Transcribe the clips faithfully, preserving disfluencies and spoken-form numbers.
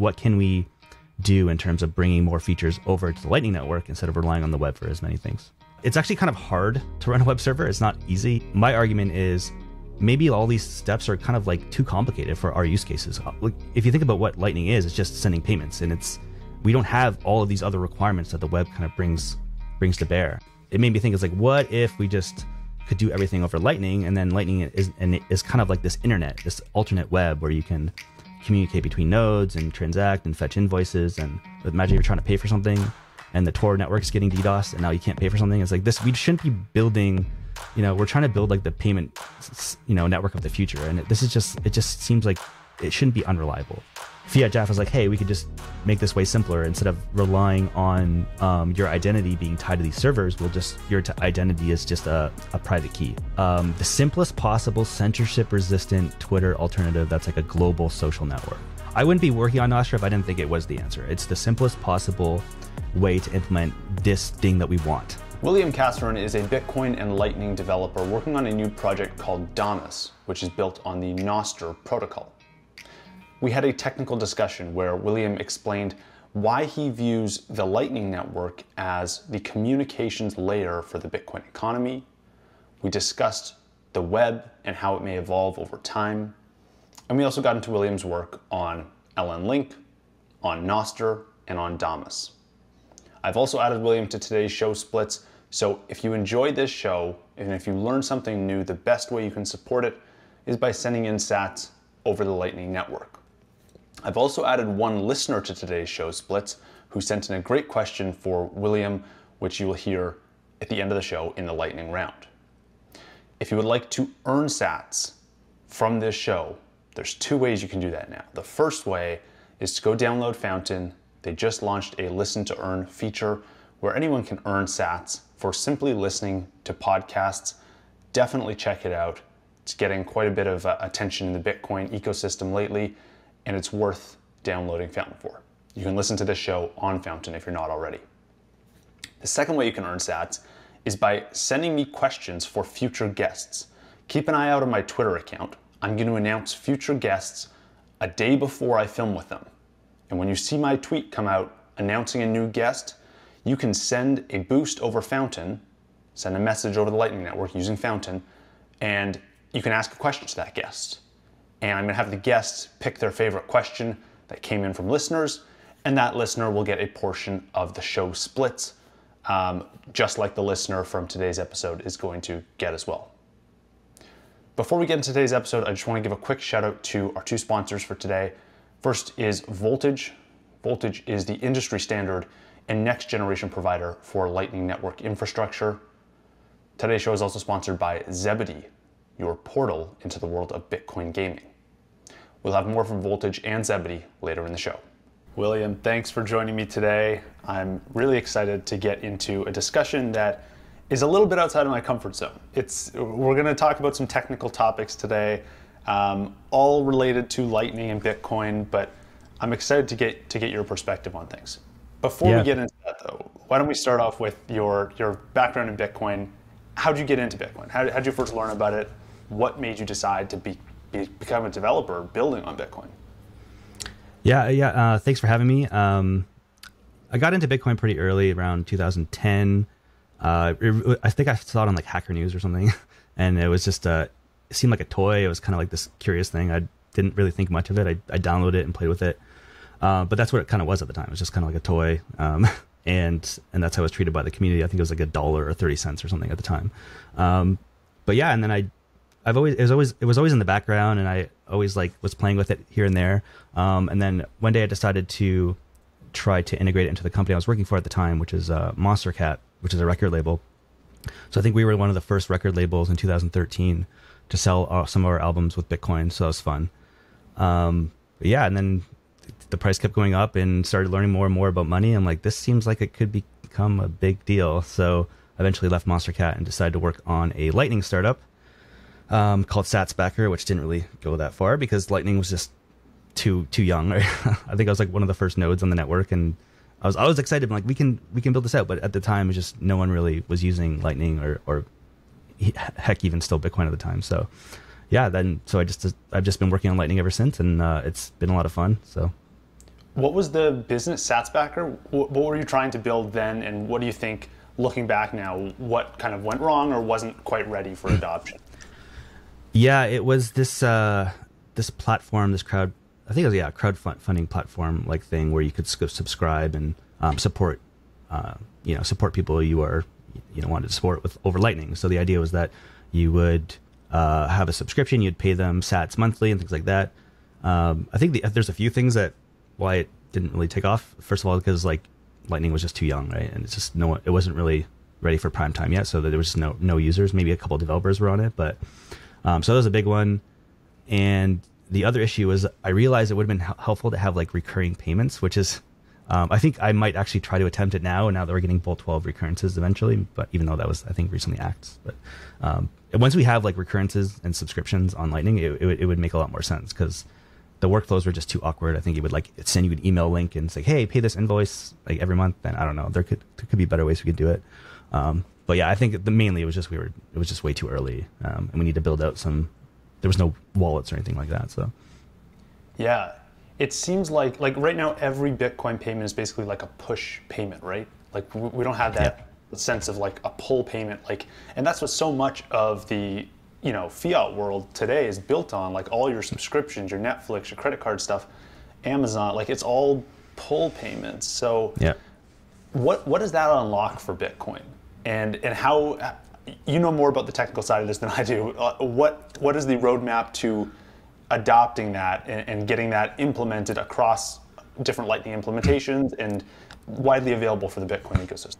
what can we do in terms of bringing more features over to the Lightning Network instead of relying on the web for as many things. It's actually kind of hard to run a web server. It's not easy. My argument is maybe all these steps are kind of like too complicated for our use cases. If you think about what Lightning is, it's just sending payments, and it's we don't have all of these other requirements that the web kind of brings brings to bear. It made me think, it's like, what if we just could do everything over Lightning, and then Lightning is, and it is kind of like this internet, this alternate web where you can communicate between nodes and transact and fetch invoices, and imagine you're trying to pay for something and the Tor network's getting DDoS and now you can't pay for something. It's like this, we shouldn't be building, you know, we're trying to build like the payment, you know, network of the future. And it, this is just, it just seems like it shouldn't be unreliable. Fiatjaf was like, hey, we could just make this way simpler. Instead of relying on um, your identity being tied to these servers, we'll just, your t identity is just a, a private key. Um, the simplest possible censorship resistant Twitter alternative that's like a global social network. I wouldn't be working on Nostr if I didn't think it was the answer. It's the simplest possible way to implement this thing that we want. William Casarin is a Bitcoin and Lightning developer working on a new project called Damus, which is built on the Nostr protocol. We had a technical discussion where William explained why he views the Lightning Network as the communications layer for the Bitcoin economy. We discussed the web and how it may evolve over time. And we also got into William's work on L N Link, on Nostr, and on Damus. I've also added William to today's show splits, so if you enjoyed this show, and if you learned something new, the best way you can support it is by sending in sats over the Lightning Network. I've also added one listener to today's show splits who sent in a great question for William, which you will hear at the end of the show in the lightning round. If you would like to earn sats from this show, there's two ways you can do that now. The first way is to go download Fountain. They just launched a listen to earn feature where anyone can earn sats for simply listening to podcasts. Definitely check it out. It's getting quite a bit of uh, attention in the Bitcoin ecosystem lately, and it's worth downloading Fountain for. You can listen to this show on Fountain if you're not already. The second way you can earn sats is by sending me questions for future guests. Keep an eye out on my Twitter account. I'm going to announce future guests a day before I film with them. And when you see my tweet come out announcing a new guest, you can send a boost over Fountain, send a message over the Lightning Network using Fountain, and you can ask a question to that guest. And I'm gonna have the guests pick their favorite question that came in from listeners, and that listener will get a portion of the show splits, um, just like the listener from today's episode is going to get as well. Before we get into today's episode, I just wanna give a quick shout out to our two sponsors for today. First is Voltage. Voltage is the industry standard and next generation provider for Lightning Network infrastructure. Today's show is also sponsored by Zebedee, your portal into the world of Bitcoin gaming. We'll have more from Voltage and Zebedee later in the show. William, thanks for joining me today. I'm really excited to get into a discussion that is a little bit outside of my comfort zone. It's, we're gonna talk about some technical topics today, um, all related to Lightning and Bitcoin, but I'm excited to get, to get your perspective on things. Before yeah. we get into that though, why don't we start off with your, your background in Bitcoin. How'd you get into Bitcoin? How did you first learn about it? What made you decide to be, be, become a developer building on Bitcoin? Yeah, yeah. Uh, thanks for having me. Um, I got into Bitcoin pretty early, around two thousand ten. Uh, it, I think I saw it on like Hacker News or something, and it was just uh, it seemed like a toy. It was kind of like this curious thing. I didn't really think much of it. I, I downloaded it and played with it, uh, but that's what it kind of was at the time. It was just kind of like a toy, um, and and that's how it was treated by the community. I think it was like a dollar or thirty cents or something at the time. Um, but yeah, and then I. I've always it was always it was always in the background, and I always like was playing with it here and there. Um, and then one day I decided to try to integrate it into the company I was working for at the time, which is uh, Monstercat, which is a record label. So I think we were one of the first record labels in two thousand thirteen to sell uh, some of our albums with Bitcoin. So that was fun. Um, but yeah, and then the price kept going up, and started learning more and more about money. I'm like, this seems like it could become a big deal. So I eventually left Monstercat and decided to work on a Lightning startup. Um, called Satsbacker, which didn't really go that far because Lightning was just too too young. Right? I think I was like one of the first nodes on the network, and I was I was excited. I'm like, we can we can build this out, but at the time, it was just no one really was using Lightning or or heck, even still Bitcoin at the time. So yeah, then so I just I've just been working on Lightning ever since, and uh, it's been a lot of fun. So What was the business, Satsbacker? What were you trying to build then, and what do you think, looking back now, what kind of went wrong or wasn't quite ready for adoption? Yeah, it was this uh, this platform, this crowd, I think it was yeah, crowdfunding platform like thing where you could subscribe and um, support, uh, you know, support people you are you know wanted to support with over Lightning. So the idea was that you would uh, have a subscription, you'd pay them Sats monthly and things like that. Um, I think the, there's a few things that why it didn't really take off. First of all, because like Lightning was just too young, right? And it's just no, it wasn't really ready for prime time yet. So there was just no no users. Maybe a couple of developers were on it, but um, so that was a big one. And the other issue was I realized it would have been helpful to have like recurring payments, which is um, I think I might actually try to attempt it now. And now that we're getting Bolt twelve recurrences eventually, but even though that was I think recently axed, but um, once we have like recurrences and subscriptions on Lightning, it it, it would make a lot more sense because the workflows were just too awkward. I think it would like send you an email link and say, hey, pay this invoice like every month. And I don't know, there could, there could be better ways we could do it. Um, but yeah, I think the mainly it was just, we were, it was just way too early. Um, and we need to build out some, there was no wallets or anything like that. So. Yeah. It seems like, like right now, every Bitcoin payment is basically like a push payment, right? Like we don't have that yeah. sense of like a pull payment. Like, and that's what so much of the, you know, fiat world today is built on, like all your subscriptions, your Netflix, your credit card stuff, Amazon, like it's all pull payments. So yeah. what what does that unlock for Bitcoin? And and how, you know more about the technical side of this than I do. What what is the roadmap to adopting that and, and getting that implemented across different Lightning implementations and widely available for the Bitcoin ecosystem?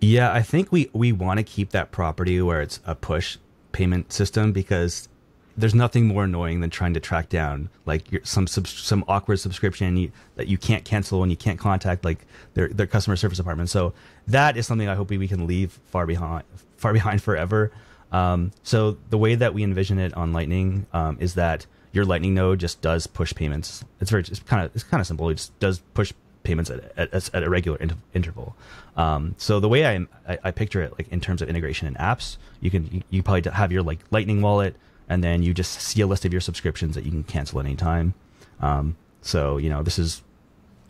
Yeah, I think we, we want to keep that property where it's a push payment system because there's nothing more annoying than trying to track down like your, some sub, some awkward subscription you, that you can't cancel and you can't contact like their their customer service department. So that is something I hope we, we can leave far behind far behind forever. Um, so the way that we envision it on Lightning um, is that your Lightning node just does push payments. It's very it's kind of it's kind of simple. It just does push payments at at, at a regular inter interval. Um, so the way I, I I picture it, like in terms of integration and apps, you can you, you probably have your like Lightning wallet, and then you just see a list of your subscriptions that you can cancel at any time. Um, so you know this is,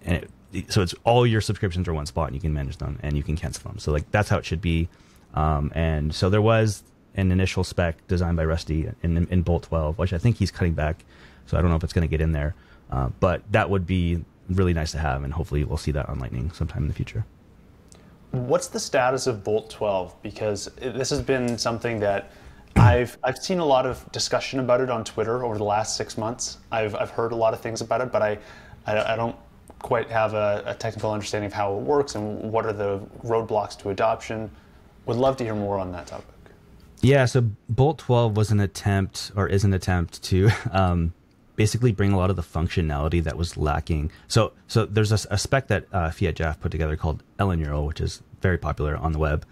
and it, so it's all your subscriptions are one spot, and you can manage them and you can cancel them. So like that's how it should be. Um, and so there was an initial spec designed by Rusty in in Bolt twelve, which I think he's cutting back. So I don't know if it's going to get in there, uh, but that would be really nice to have, and hopefully we'll see that on Lightning sometime in the future. What's the status of Bolt twelve? Because this has been something that I've, I've seen a lot of discussion about it on Twitter over the last six months. I've, I've heard a lot of things about it, but I, I, I don't quite have a, a technical understanding of how it works and what are the roadblocks to adoption. Would love to hear more on that topic. Yeah, so Bolt twelve was an attempt, or is an attempt, to um, basically bring a lot of the functionality that was lacking. So so there's a, a spec that uh, Fiatjaf put together called L N U R L, which is very popular on the web.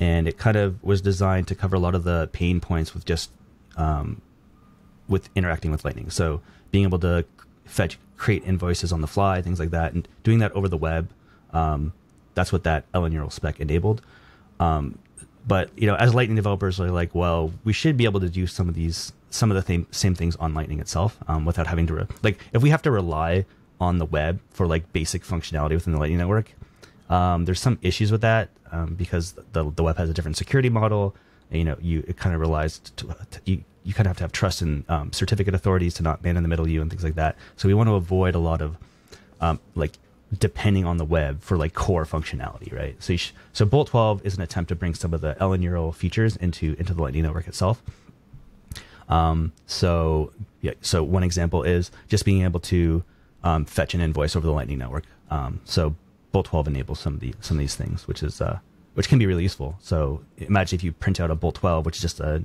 And it kind of was designed to cover a lot of the pain points with just um, with interacting with Lightning. So being able to fetch, create invoices on the fly, things like that, and doing that over the web. Um, that's what that L N U R L spec enabled. Um, but you know, as Lightning developers are like, well, we should be able to do some of these some of the same same things on Lightning itself um, without having to re like if we have to rely on the web for like basic functionality within the Lightning Network. Um, there's some issues with that um, because the the web has a different security model. And, you know, you it kind of relies to, to, you you kind of have to have trust in um, certificate authorities to not man in the middle of you and things like that. So we want to avoid a lot of um, like depending on the web for like core functionality, right? So you sh so Bolt twelve is an attempt to bring some of the L N U R L features into into the Lightning Network itself. Um, so, yeah, so one example is just being able to, um, fetch an invoice over the Lightning Network. Um, so Bolt twelve enables some of the, some of these things, which is, uh, which can be really useful. So imagine if you print out a Bolt twelve, which is just a,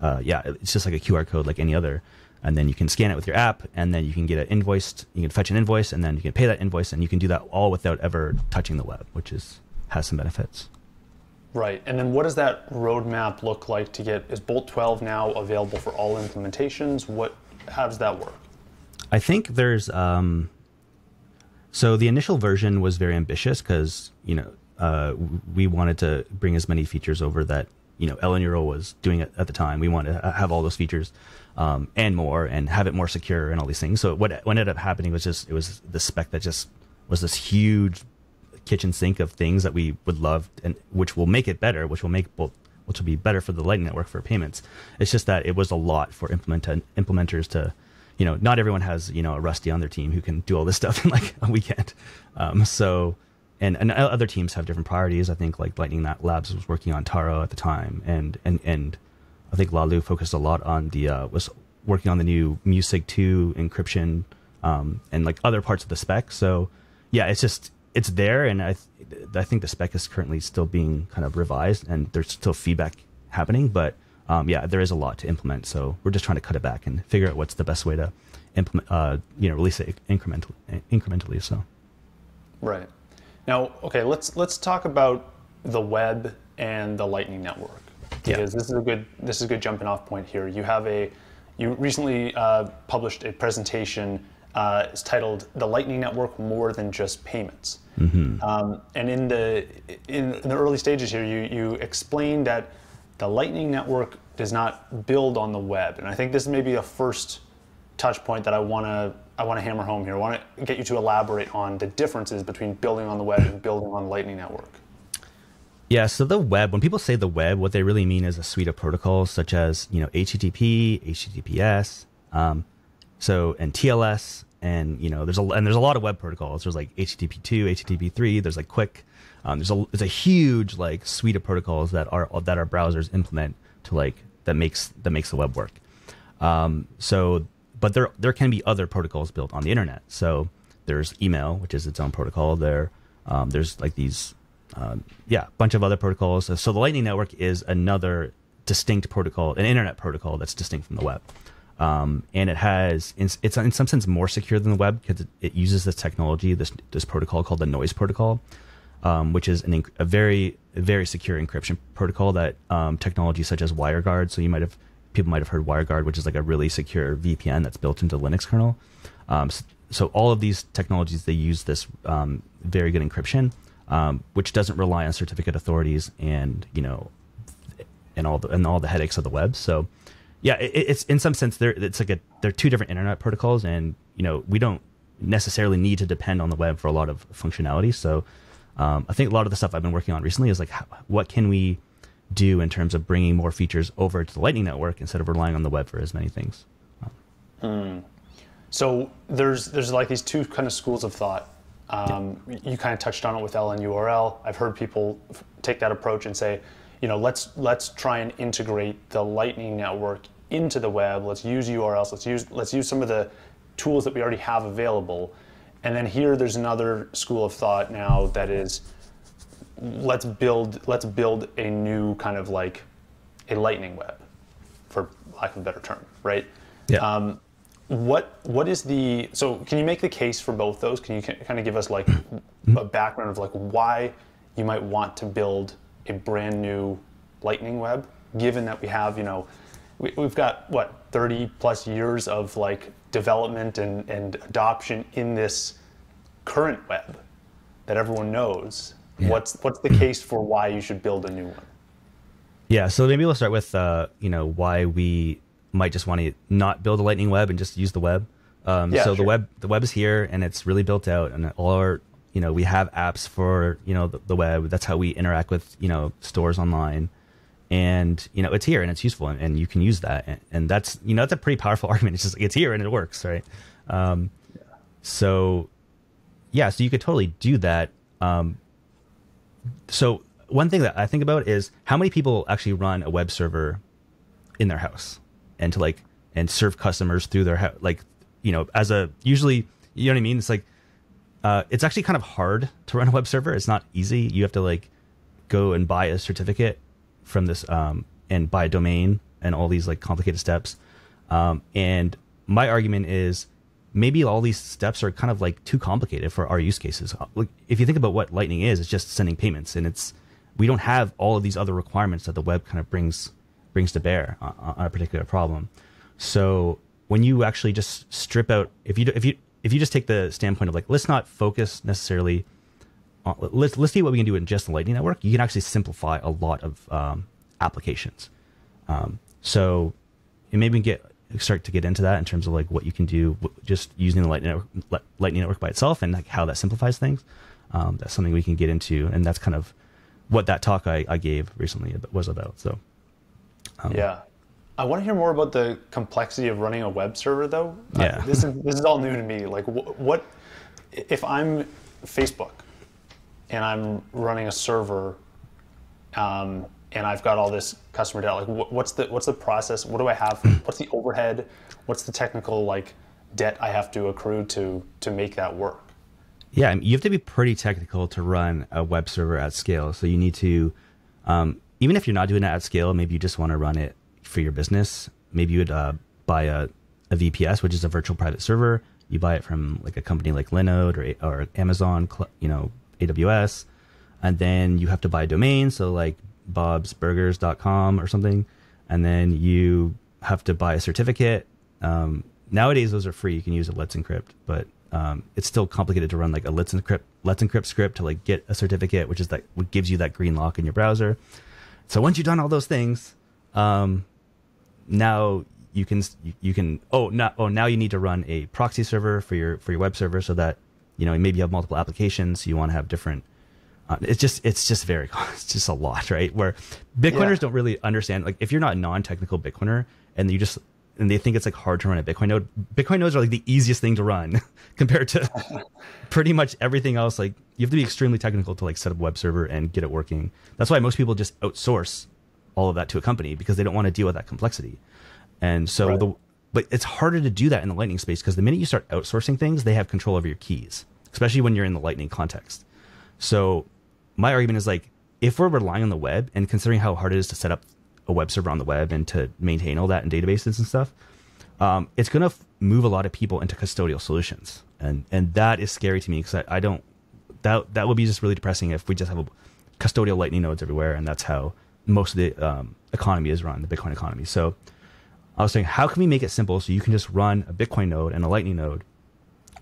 uh, yeah, it's just like a Q R code, like any other, and then you can scan it with your app and then you can get an invoice, you can fetch an invoice and then you can pay that invoice and you can do that all without ever touching the web, which is, has some benefits. Right, and then what does that roadmap look like to get, is Bolt twelve now available for all implementations? What, how does that work? I think there's, um, so the initial version was very ambitious because, you know, uh, we wanted to bring as many features over that, you know, L N U R L was doing it at the time. We wanted to have all those features um, and more, and have it more secure and all these things. So what, what ended up happening was just, it was the spec that just was this huge kitchen sink of things that we would love, and which will make it better, which will make both, which will be better for the Lightning Network for payments. It's just that it was a lot for implement implementers to, you know, not everyone has, you know, a Rusty on their team who can do all this stuff in like a weekend. Um, so, and, and other teams have different priorities. I think like Lightning Labs was working on Taro at the time. And, and, and I think Lalu focused a lot on the, uh, was working on the new Musig two encryption, um, and like other parts of the spec. So yeah, it's just, it's there. And I, th I think the spec is currently still being kind of revised, and there's still feedback happening, but Um, yeah, there is a lot to implement, so we're just trying to cut it back and figure out what's the best way to implement, uh, you know, release it incrementally. Incrementally, so. Right. Now, okay, let's let's talk about the web and the Lightning Network, because yeah. this is a good this is a good jumping off point here. You have a you recently uh, published a presentation. Uh, it's titled "The Lightning Network: More Than Just Payments." Mm-hmm. um, and in the in, in the early stages here, you you explained that the Lightning Network does not build on the web, and I think this may be a first touch point that I want to I want to hammer home here. I want to get you to elaborate on the differences between building on the web and building on the Lightning Network. Yeah, so the web, when people say the web, what they really mean is a suite of protocols such as, you know, H T T P, H T T P S, um, so and T L S, and you know, there's a and there's a lot of web protocols. There's like H T T P two, H T T P three. There's like Quick. Um, there's a there's a huge like suite of protocols that are that our browsers implement to like that makes that makes the web work. Um, so, but there there can be other protocols built on the internet. So there's email, which is its own protocol. There um, there's like these um, yeah bunch of other protocols. So, so the Lightning Network is another distinct protocol, an internet protocol that's distinct from the web, um, and it has it's, it's in some sense more secure than the web because it, it uses this technology, this this protocol called the Noise Protocol. Um, which is an, a very, very secure encryption protocol that um, technology such as WireGuard. So you might have people might have heard WireGuard, which is like a really secure V P N that's built into the Linux kernel. Um, so, so all of these technologies, they use this um, very good encryption, um, which doesn't rely on certificate authorities and you know, and all the and all the headaches of the web. So yeah, it, it's in some sense there. It's like a they're two different internet protocols, and you know we don't necessarily need to depend on the web for a lot of functionality. So Um, I think a lot of the stuff I've been working on recently is like, how, what can we do in terms of bringing more features over to the Lightning Network instead of relying on the web for as many things? Hmm. So there's there's like these two kind of schools of thought. Um, yeah. You kind of touched on it with L N U R L. I've heard people take that approach and say, you know, let's let's try and integrate the Lightning Network into the web. Let's use U R Ls. Let's use let's use some of the tools that we already have available. And then here, there's another school of thought now that is, let's build, let's build a new kind of like a lightning web, for lack of a better term, right? Yeah. Um, what what is the so? Can you make the case for both those? Can you kind of give us like a background of like why you might want to build a brand new lightning web, given that we have you know, we, we've got what thirty plus years of like. Development and, and adoption in this current web that everyone knows. Yeah. What's what's the case for why you should build a new one? Yeah, so maybe we'll start with uh, you know why we might just want to not build a Lightning web and just use the web. Um, yeah, so sure. the web the web is here and it's really built out, and all our you know we have apps for you know the, the web. That's how we interact with you know stores online. And you know it's here and it's useful, and, and you can use that, and, and that's you know that's a pretty powerful argument. It's just it's here and it works, right? Um, yeah. So yeah, so you could totally do that. Um, so one thing that I think about is how many people actually run a web server in their house and to like and serve customers through their house, like you know as a usually you know what I mean. It's like uh, it's actually kind of hard to run a web server. It's not easy. You have to like go and buy a certificate from this um, and buy a domain and all these like complicated steps. Um, and my argument is maybe all these steps are kind of like too complicated for our use cases. Like, if you think about what Lightning is, it's just sending payments, and it's, we don't have all of these other requirements that the web kind of brings, brings to bear on, on a particular problem. So when you actually just strip out, if you, if you, if you just take the standpoint of like, let's not focus necessarily Let's, let's see what we can do in just the Lightning Network. You can actually simplify a lot of um, applications. Um, so it made me get start to get into that in terms of like what you can do just using the Lightning Network, Lightning Network by itself, and like how that simplifies things. Um, that's something we can get into, and that's kind of what that talk I, I gave recently was about. So um, yeah, I want to hear more about the complexity of running a web server, though. Yeah, uh, this is this is all new to me. Like, wh what if I'm Facebook and I'm running a server? Um, and I've got all this customer data, like wh what's the what's the process? What do I have? What's the overhead? What's the technical like debt I have to accrue to to make that work? Yeah, I mean, you have to be pretty technical to run a web server at scale. So you need to, um, even if you're not doing it at scale, maybe you just want to run it for your business. Maybe you would uh, buy a, a V P S, which is a virtual private server. You buy it from like a company like Linode or, or Amazon, you know, A W S. And then you have to buy a domain, so like bobs burgers dot com or something. And then you have to buy a certificate. Um, nowadays, those are free. You can use a Let's Encrypt, but um, it's still complicated to run like a Let's Encrypt, Let's Encrypt script to like get a certificate, which is that what gives you that green lock in your browser. So once you've done all those things, um, now you can you can oh now oh now you need to run a proxy server for your for your web server, so that you know maybe you have multiple applications. So you want to have different. Uh, it's just it's just very it's just a lot, right? Where Bitcoiners yeah. don't really understand. Like if you're not a non-technical Bitcoiner and you just and they think it's like hard to run a Bitcoin node. Bitcoin nodes are like the easiest thing to run compared to pretty much everything else. Like you have to be extremely technical to like set up a web server and get it working. That's why most people just outsource all of that to a company because they don't want to deal with that complexity. And so right. the but it's harder to do that in the Lightning space because the minute you start outsourcing things, they have control over your keys, especially when you're in the Lightning context. So my argument is like, if we're relying on the web and considering how hard it is to set up a web server on the web and to maintain all that in databases and stuff, um, it's going to move a lot of people into custodial solutions. And and that is scary to me because I, I don't, that, that would be just really depressing if we just have a custodial Lightning nodes everywhere. And that's how most of the um, economy is run, the Bitcoin economy. So I was saying, how can we make it simple so you can just run a Bitcoin node and a Lightning node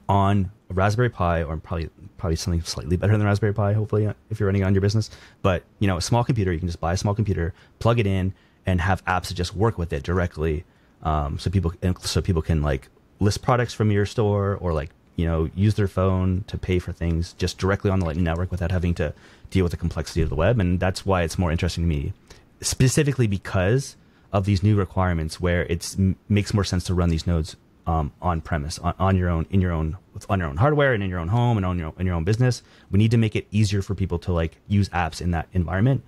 on a Raspberry Pi, or probably probably something slightly better than Raspberry Pi, hopefully, if you're running it on your business. But you know, a small computer, you can just buy a small computer, plug it in, and have apps that just work with it directly. Um, so people so people can like list products from your store, or like you know use their phone to pay for things just directly on the Lightning Network without having to deal with the complexity of the web. And that's why it's more interesting to me, specifically because of these new requirements where it makes more sense to run these nodes Um, on premise, on, on your own, in your own, on your own hardware, and in your own home, and on your in your own business. We need to make it easier for people to like use apps in that environment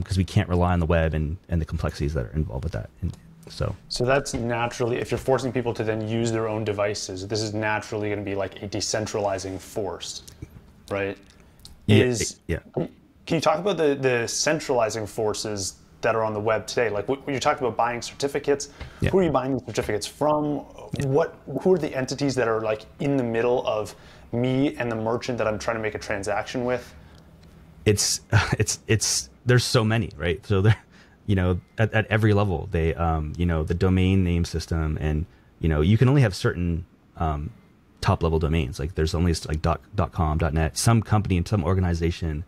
because um, we can't rely on the web and and the complexities that are involved with that. And so, so that's naturally, if you're forcing people to then use their own devices, this is naturally going to be like a decentralizing force, right? Yeah, is yeah. Can you talk about the the centralizing forces that are on the web today? Like when you talked about buying certificates, yeah. who are you buying these certificates from? Yeah. What, who are the entities that are like in the middle of me and the merchant that I'm trying to make a transaction with? It's, it's, it's, there's so many, right? So there, you know, at, at every level, they, um, you know, the domain name system, and, you know, you can only have certain, um, top level domains. Like there's only like dot, dot com, dot net, some company and some organization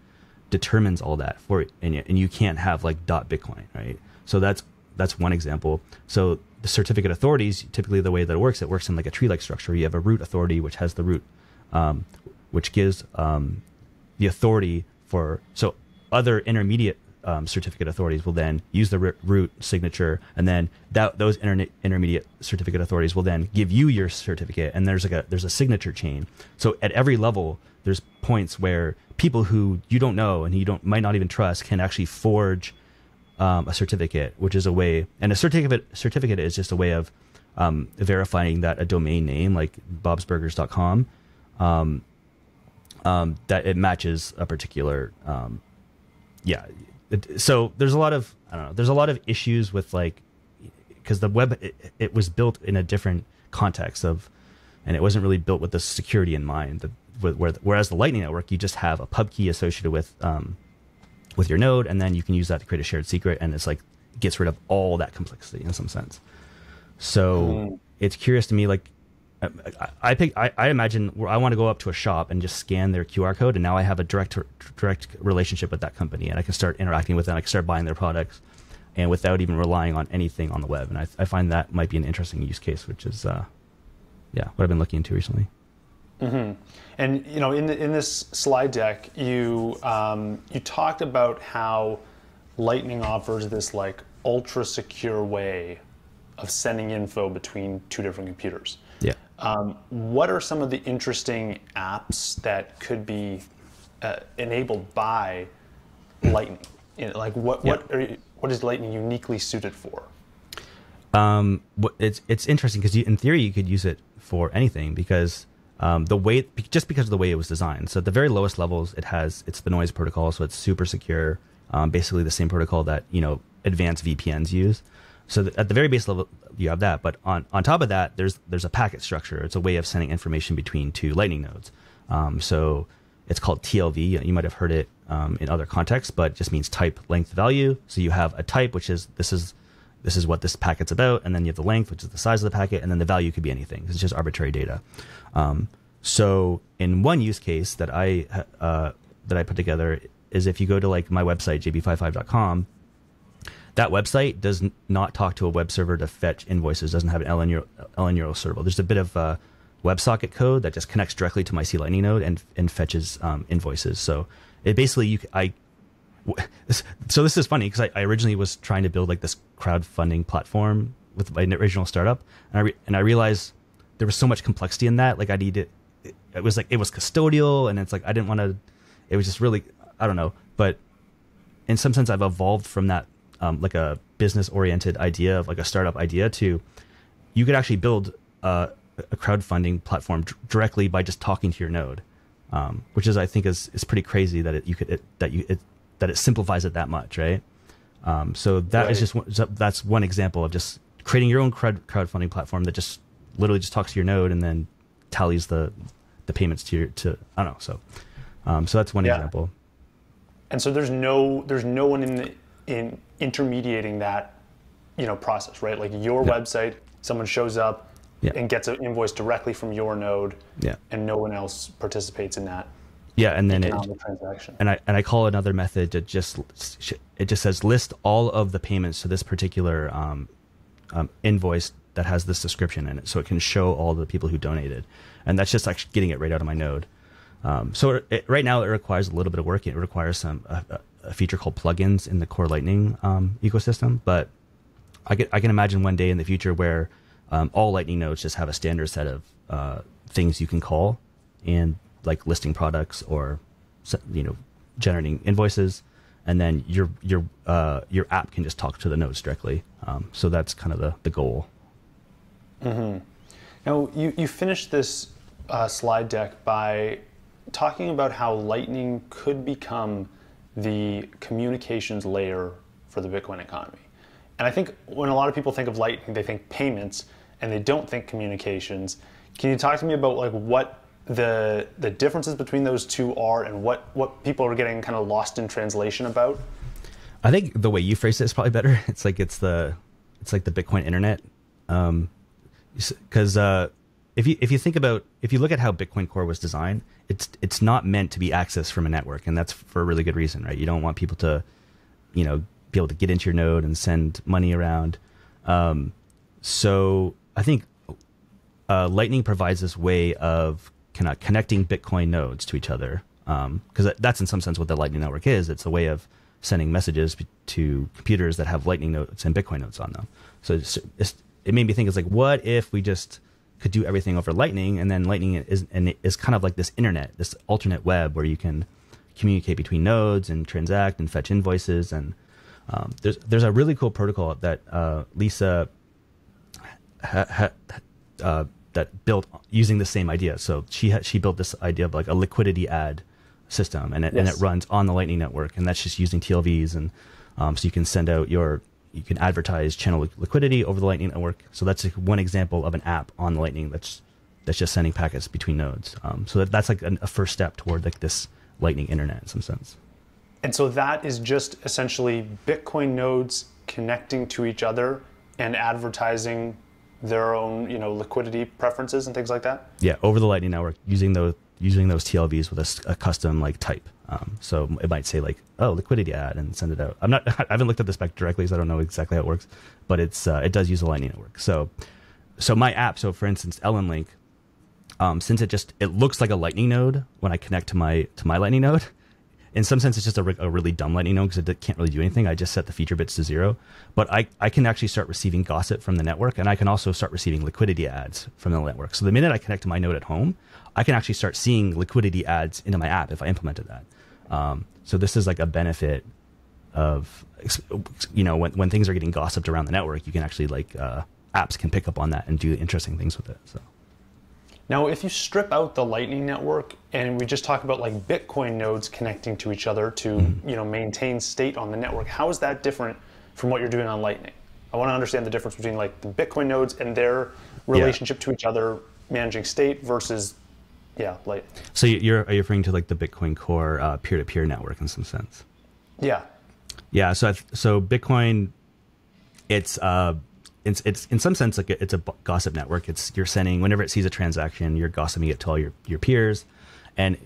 determines all that for it, and, and you can't have like dot Bitcoin, right? So that's that's one example. So the certificate authorities, typically the way that it works, it works in like a tree-like structure. You have a root authority, which has the root, um, which gives um, the authority for. So other intermediate um, certificate authorities will then use the root signature, and then that those inter intermediate certificate authorities will then give you your certificate. And there's like a there's a signature chain. So at every level, there's points where people who you don't know and you don't might not even trust can actually forge um, a certificate, which is a way. And a certificate certificate is just a way of um, verifying that a domain name like bobs burgers dot com um, um, that it matches a particular. Um, yeah, it, so there's a lot of I don't know. There's a lot of issues with like because the web it, it was built in a different context of, and it wasn't really built with the security in mind. The, Whereas the Lightning Network, you just have a pub key associated with um, with your node, and then you can use that to create a shared secret, and it's like gets rid of all that complexity in some sense. So mm. it's curious to me, like I I, pick, I I imagine where I want to go up to a shop and just scan their Q R code, and now I have a direct direct relationship with that company, and I can start interacting with them, I can start buying their products. and without even relying on anything on the web. And I, I find that might be an interesting use case, which is, uh, yeah, what I've been looking into recently. Mm-hmm. And you know, in the, in this slide deck, you um, you talked about how Lightning offers this like ultra secure way of sending info between two different computers. Yeah. Um, what are some of the interesting apps that could be uh, enabled by Lightning? You know, like what what yeah. are you, what is Lightning uniquely suited for? Um, it's it's interesting because in theory you could use it for anything because. Um, the way, just because of the way it was designed. So at the very lowest levels, it has, it's the Noise Protocol, so it's super secure. Um, basically the same protocol that, you know, advanced V P Ns use. So that at the very base level, you have that. But on, on top of that, there's, there's a packet structure. It's a way of sending information between two Lightning nodes. Um, so it's called T L V. You might have heard it um, in other contexts, but it just means type, length, value. So you have a type, which is, this is, this is what this packet's about, and then you have the length, which is the size of the packet, and then the value could be anything. It's just arbitrary data. Um, so in one use case that I uh, that I put together is if you go to like my website, j b fifty-five dot com, that website does not talk to a web server to fetch invoices, doesn't have an L N U R L server. There's a bit of uh, WebSocket code that just connects directly to my c-lightning node and, and fetches um, invoices. So it basically, you, I... So this is funny because I, I originally was trying to build like this crowdfunding platform with my original startup, and I re and I realized there was so much complexity in that. Like I needed, it, it was like it was custodial, and it's like I didn't want to. It was just really, I don't know. But in some sense, I've evolved from that um, like a business-oriented idea of like a startup idea to you could actually build uh, a crowdfunding platform directly by just talking to your node, um, which is I think is is pretty crazy that it, you could it, that you. It, that it simplifies it that much, right? Um, so that right. is just one, that's one example of just creating your own crowd crowdfunding platform that just literally just talks to your node and then tallies the the payments to your to I don't know. So um, so that's one yeah. example. And so there's no there's no one in the, in intermediating that you know process, right? Like your no. website, someone shows up yeah. and gets an invoice directly from your node, yeah. and no one else participates in that. Yeah, and then it, and I and I call another method that just it just says list all of the payments to this particular um, um, invoice that has this description in it, so it can show all the people who donated, and that's just actually getting it right out of my node. Um, so it, it, right now it requires a little bit of work. It requires some uh, a feature called plugins in the core Lightning um, ecosystem, but I can I can imagine one day in the future where um, all Lightning nodes just have a standard set of uh, things you can call and. Like listing products or, you know, generating invoices, and then your your uh, your app can just talk to the nodes directly. Um, so that's kind of the the goal. Mm-hmm. Now you you finished this uh, slide deck by talking about how Lightning could become the communications layer for the Bitcoin economy, and I think when a lot of people think of Lightning, they think payments and they don't think communications. Can you talk to me about like what the the differences between those two are and what what people are getting kind of lost in translation about? I think the way you phrase it is probably better. It's like it's the it's like the Bitcoin internet, um because uh if you if you think about if you look at how Bitcoin Core was designed, it's it's not meant to be accessed from a network, and that's for a really good reason, right? You don't want people to you know be able to get into your node and send money around. Um so I think uh Lightning provides this way of kind of connecting Bitcoin nodes to each other, um, because that's in some sense what the Lightning Network is. It's a way of sending messages to computers that have Lightning nodes and Bitcoin nodes on them. So it's, it's, it made me think, it's like, what if we just could do everything over Lightning, and then Lightning is and it is kind of like this internet, this alternate web where you can communicate between nodes and transact and fetch invoices. And um, there's there's a really cool protocol that uh, Lisa ha, ha, uh, that built using the same idea. So she ha she built this idea of like a liquidity ad system, and it, yes. and it runs on the Lightning Network, and that's just using T L Vs. And um, so you can send out your, you can advertise channel liquidity over the Lightning Network. So that's like one example of an app on the Lightning that's, that's just sending packets between nodes. Um, so that, that's like an, a first step toward like this Lightning internet in some sense. And so that is just essentially Bitcoin nodes connecting to each other and advertising their own, you know, liquidity preferences and things like that. Yeah, over the Lightning Network, using those using those T L Vs with a, a custom like type. Um, so it might say like, oh, liquidity ad, and send it out. I'm not, I haven't looked at the spec directly, so I don't know exactly how it works, but it's, uh, it does use the Lightning Network. So, so my app, so for instance, LNLink, um, since it just, it looks like a Lightning node when I connect to my, to my Lightning node, in some sense, it's just a, a really dumb Lightning node because it can't really do anything. I just set the feature bits to zero, but I, I can actually start receiving gossip from the network, and I can also start receiving liquidity ads from the network. So the minute I connect to my node at home, I can actually start seeing liquidity ads into my app if I implemented that. Um, so this is like a benefit of, you know, when, when things are getting gossiped around the network, you can actually like, uh, apps can pick up on that and do interesting things with it. So. Now, if you strip out the Lightning Network and we just talk about like Bitcoin nodes connecting to each other to, mm-hmm. you know, maintain state on the network, how is that different from what you're doing on Lightning? I want to understand the difference between like the Bitcoin nodes and their relationship yeah. to each other, managing state versus, yeah, Lightning. So you're, are you referring to like the Bitcoin Core uh, peer-to-peer network in some sense? Yeah. Yeah. So I've, so Bitcoin, it's. Uh, It's, it's in some sense like it's a gossip network. It's you're sending whenever it sees a transaction, you're gossiping it to all your, your peers. And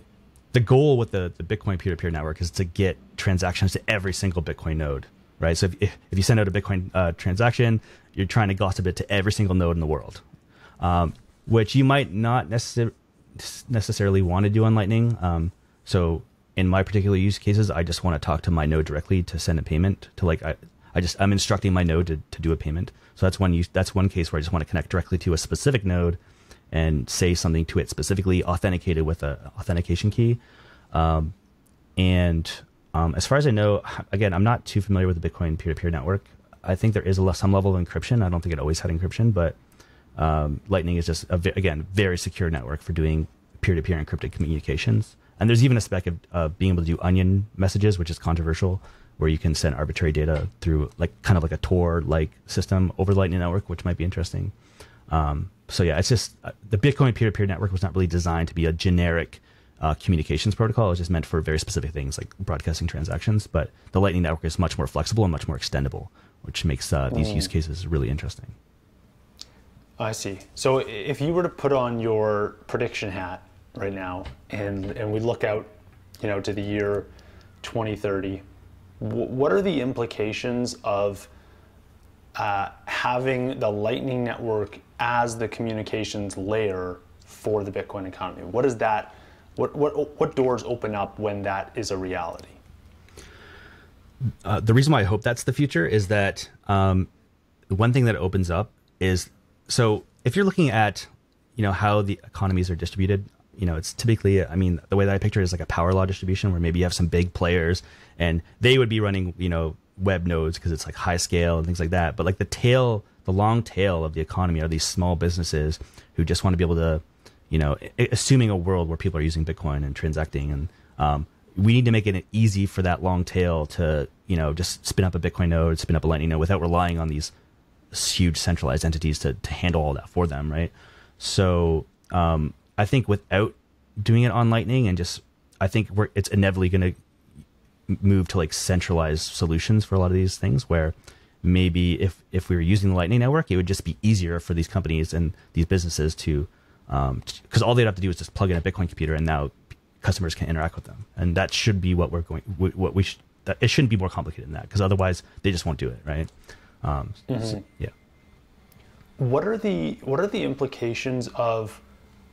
the goal with the, the Bitcoin peer-to-peer network is to get transactions to every single Bitcoin node, right? So if, if you send out a Bitcoin uh, transaction, you're trying to gossip it to every single node in the world, um, which you might not necessar necessarily want to do on Lightning. Um, so in my particular use cases, I just want to talk to my node directly to send a payment to like... I, I just, I'm instructing my node to, to do a payment. So that's one use, that's one case where I just want to connect directly to a specific node and say something to it specifically authenticated with a authentication key. Um, and um, as far as I know, again, I'm not too familiar with the Bitcoin peer-to-peer network. I think there is a, some level of encryption. I don't think it always had encryption, but um, Lightning is just, a, again, very secure network for doing peer-to-peer encrypted communications. And there's even a spec of uh, being able to do onion messages, which is controversial, where you can send arbitrary data through like kind of like a Tor-like system over Lightning Network, which might be interesting. Um, so yeah, it's just uh, the Bitcoin peer-to-peer network was not really designed to be a generic uh, communications protocol. It was just meant for very specific things like broadcasting transactions. But the Lightning Network is much more flexible and much more extendable, which makes uh, these mm. use cases really interesting. I see. So if you were to put on your prediction hat right now, and and we look out, you know, to the year twenty thirty. What are the implications of uh, having the Lightning Network as the communications layer for the Bitcoin economy? What is that? What what what doors open up when that is a reality? Uh, the reason why I hope that's the future is that um, one thing that opens up is so if you're looking at you know how the economies are distributed. You know, it's typically, I mean, the way that I picture it is like a power law distribution where maybe you have some big players and they would be running, you know, web nodes because it's like high scale and things like that. But like the tail, the long tail of the economy are these small businesses who just want to be able to, you know, assuming a world where people are using Bitcoin and transacting. And um, we need to make it easy for that long tail to, you know, just spin up a Bitcoin node, spin up a Lightning node without relying on these huge centralized entities to, to handle all that for them. Right. So, um, I think without doing it on Lightning and just, I think we're, it's inevitably going to move to like centralized solutions for a lot of these things where maybe if, if we were using the Lightning Network, it would just be easier for these companies and these businesses to, um, because all they'd have to do is just plug in a Bitcoin computer and now customers can interact with them. And that should be what we're going, what we should, that, it shouldn't be more complicated than that because otherwise they just won't do it. Right. Um, mm-hmm. so, yeah. What are the, what are the implications of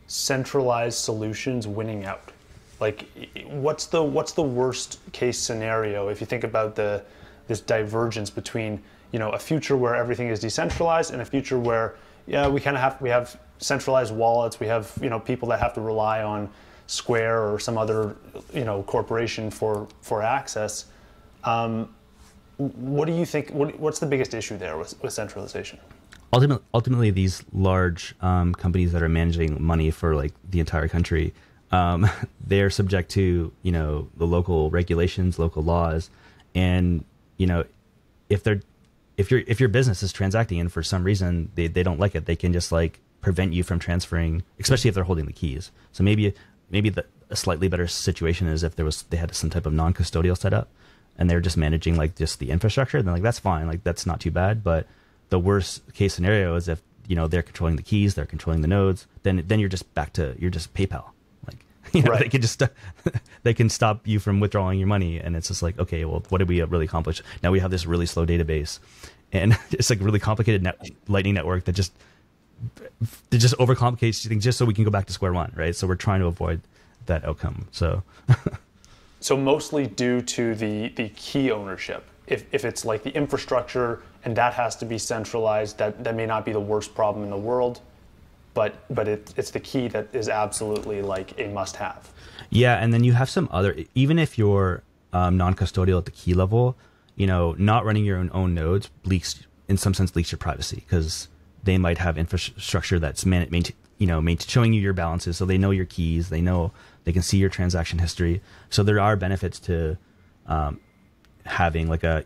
centralized solutions winning out? Like what's the what's the worst case scenario if you think about the this divergence between you know a future where everything is decentralized and a future where yeah we kind of have we have centralized wallets, we have you know people that have to rely on Square or some other you know corporation for for access. Um, what do you think what, what's the biggest issue there with, with centralization? Ultimately, ultimately, these large um, companies that are managing money for like the entire country, um, they're subject to you know the local regulations, local laws, and you know if they're if your if your business is transacting and for some reason they they don't like it, they can just like prevent you from transferring, especially if they're holding the keys. So maybe maybe the, a slightly better situation is if there was they had some type of non-custodial setup, and they're just managing like just the infrastructure. Then like that's fine, like that's not too bad, but the worst case scenario is if you know they're controlling the keys, they're controlling the nodes. Then then you're just back to you're just PayPal. Like You know, right. They can just they can stop you from withdrawing your money, and it's just like, okay, well, what did we really accomplish? Now we have this really slow database, and it's like really complicated net, Lightning network that just that just overcomplicates things just so we can go back to square one, right? So we're trying to avoid that outcome. So, so mostly due to the the key ownership. If if it's like the infrastructure and that has to be centralized, that that may not be the worst problem in the world. But but it, it's the key that is absolutely like a must-have. Yeah, and then you have some other, even if you're um, non-custodial at the key level, you know, not running your own, own nodes leaks, in some sense, leaks your privacy, because they might have infrastructure that's man, main, you know, main, showing you your balances, so they know your keys, they know, they can see your transaction history. So there are benefits to um, having like a,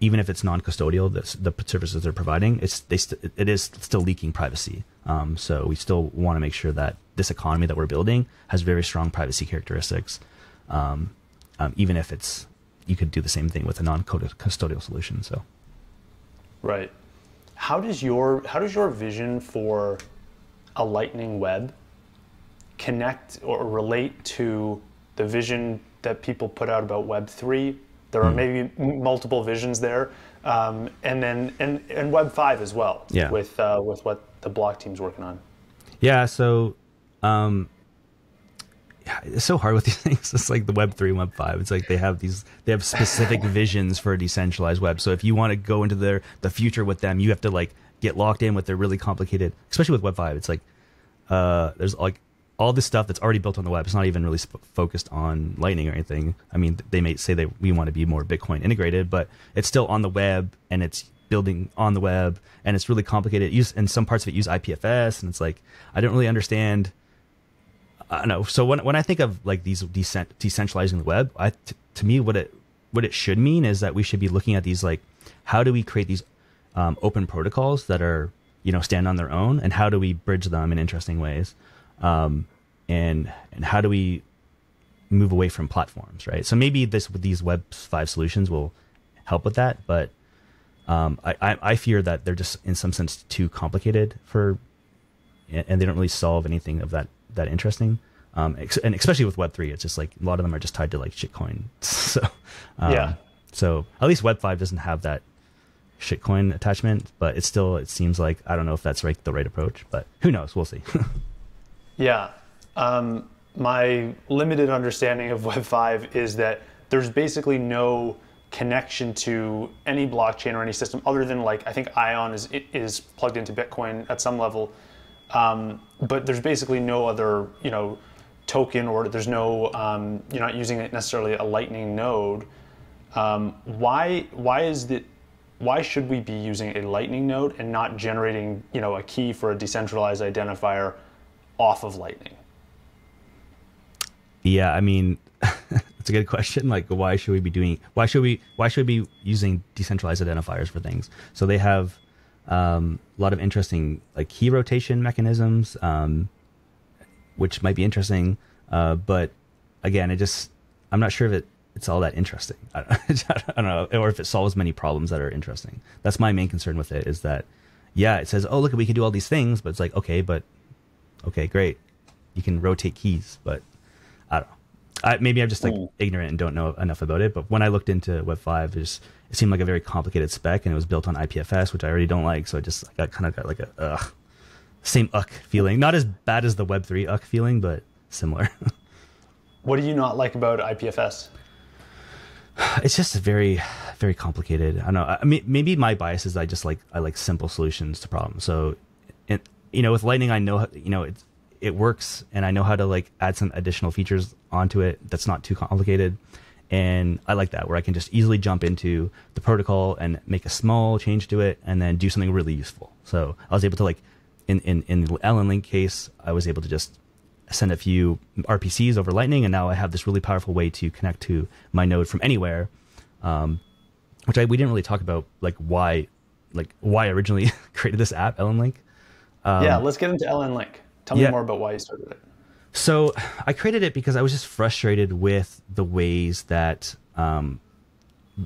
even if it's non-custodial, the services they're providing, it's they st it is still leaking privacy. Um, so we still want to make sure that this economy that we're building has very strong privacy characteristics. Um, um, even if it's, you could do the same thing with a non-custodial solution. So, right. How does your how does your vision for a Lightning Web connect or relate to the vision that people put out about Web three? There are maybe multiple visions there, um, and then and, and Web five as well. Yeah. With uh, with what the block team's working on. Yeah. So, um, yeah, it's so hard with these things. It's like the Web three, Web five. It's like they have these they have specific visions for a decentralized web. So if you want to go into their the future with them, you have to like get locked in with their really complicated. Especially with Web five, it's like uh, there's like. all this stuff that's already built on the web. It's not even really focused on Lightning or anything. I mean, they may say that we want to be more Bitcoin integrated, but it's still on the web and it's building on the web and it's really complicated. It use, and some parts of it use I P F S, and it's like, I don't really understand. I don't know. So when, when I think of like these decent, decentralizing the web, I, t to me, what it, what it should mean is that we should be looking at these, like, how do we create these um, open protocols that are, you know, stand on their own, and how do we bridge them in interesting ways? Um, and, and how do we move away from platforms, right? So maybe this with these Web five solutions will help with that, but um, I, I, I fear that they're just in some sense too complicated for, and they don't really solve anything of that, that interesting. Um, and especially with Web three, it's just like a lot of them are just tied to like shitcoin. So, um, yeah. So at least Web five doesn't have that shitcoin attachment, but it's still, it seems like, I don't know if that's right, the right approach, but who knows? We'll see. Yeah, um, my limited understanding of Web five is that there's basically no connection to any blockchain or any system other than, like, I think Ion is is plugged into Bitcoin at some level, um, but there's basically no other, you know, token, or there's no um, you're not using it necessarily a Lightning node. Um, why why is the why should we be using a Lightning node and not generating, you know, a key for a decentralized identifier off of Lightning? Yeah, I mean, that's a good question. Like, why should we be doing? Why should we? Why should we be using decentralized identifiers for things? So they have um, a lot of interesting, like, key rotation mechanisms, um, which might be interesting. Uh, but again, it just I'm not sure if it it's all that interesting. I don't, I don't know, or if it solves many problems that are interesting. That's my main concern with it. Is that, yeah, it says, oh, look, we can do all these things, but it's like, okay, but okay, great. You can rotate keys, but I don't know. I, maybe I'm just like mm. ignorant and don't know enough about it. But when I looked into Web five, it, just, it seemed like a very complicated spec, and it was built on I P F S, which I already don't like. So I just I kind of got like a ugh, same uck feeling. Not as bad as the Web three uck feeling, but similar. What do you not like about I P F S? It's just very, very complicated. I don't know. I mean, maybe my bias is I just like I like simple solutions to problems. So. And, you know, with Lightning, I know, you know, it, it works, and I know how to, like, add some additional features onto it that's not too complicated. And I like that, where I can just easily jump into the protocol and make a small change to it and then do something really useful. So I was able to, like, in, in, in the L N Link case, I was able to just send a few R P Cs over Lightning, and now I have this really powerful way to connect to my node from anywhere, um, which I, we didn't really talk about, like, why, like, why I originally created this app, L N Link. Um, yeah, let's get into L N Link. Tell yeah. me more about why you started it. So I created it because I was just frustrated with the ways that um,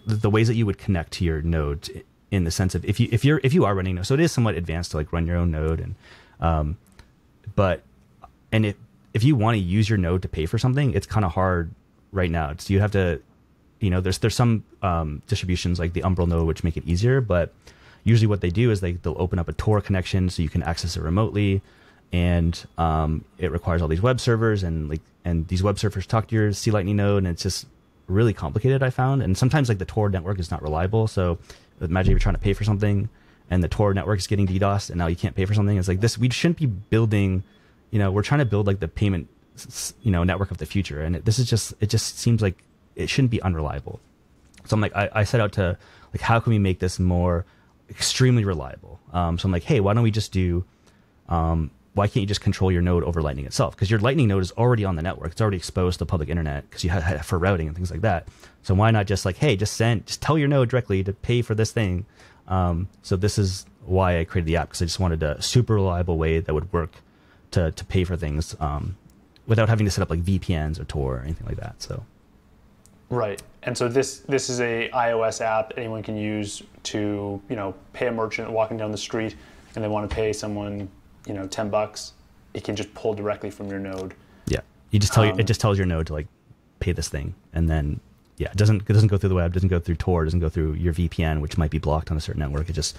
the ways that you would connect to your node, in the sense of if you if you're if you are running node. So it is somewhat advanced to like run your own node, and um, but and it if you want to use your node to pay for something, it's kind of hard right now. So you have to, you know, there's there's some um, distributions like the Umbral node which make it easier, but usually what they do is they, they'll open up a Tor connection so you can access it remotely, and um, it requires all these web servers, and like and these web servers talk to your c-lightning node, and it's just really complicated, I found. And sometimes like the Tor network is not reliable, so imagine you're trying to pay for something and the Tor network is getting DDoSed and now you can't pay for something. It's like this, we shouldn't be building, you know, we're trying to build like the payment, you know, network of the future, and it, this is just, it just seems like it shouldn't be unreliable. So I'm like, I, I set out to like, how can we make this more extremely reliable? Um, so I'm like, hey, why don't we just do, um, why can't you just control your node over Lightning itself? Because your Lightning node is already on the network. It's already exposed to the public internet because you have for routing and things like that. So why not just like, hey, just send, just tell your node directly to pay for this thing. Um, so this is why I created the app, because I just wanted a super reliable way that would work to, to pay for things um, without having to set up like V P Ns or Tor or anything like that. So. Right. And so this this is a iOS app anyone can use to, you know, pay a merchant walking down the street and they want to pay someone, you know, ten bucks, it can just pull directly from your node. Yeah. You just tell um, you, it just tells your node to like pay this thing, and then yeah, it doesn't it doesn't go through the web, doesn't go through Tor, doesn't go through your V P N, which might be blocked on a certain network. It just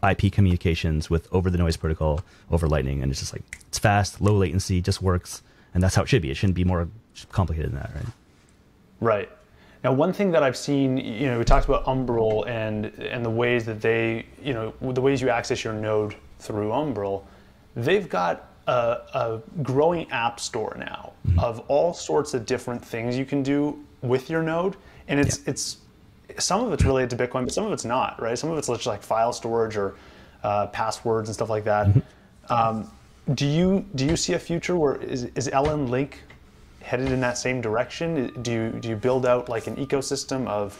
I P communications with over the noise protocol, over Lightning, and it's just like it's fast, low latency, just works, and that's how it should be. It shouldn't be more complicated than that, right? Right. Now, one thing that I've seen, you know, we talked about Umbral and and the ways that they, you know, the ways you access your node through Umbral. They've got a, a growing app store now mm-hmm. of all sorts of different things you can do with your node, and it's yeah. it's some of it's related to Bitcoin, but some of it's not, right? Some of it's just like file storage or uh, passwords and stuff like that. Mm-hmm. um, do you do you see a future where is is LNLink headed in that same direction? Do you do you build out like an ecosystem of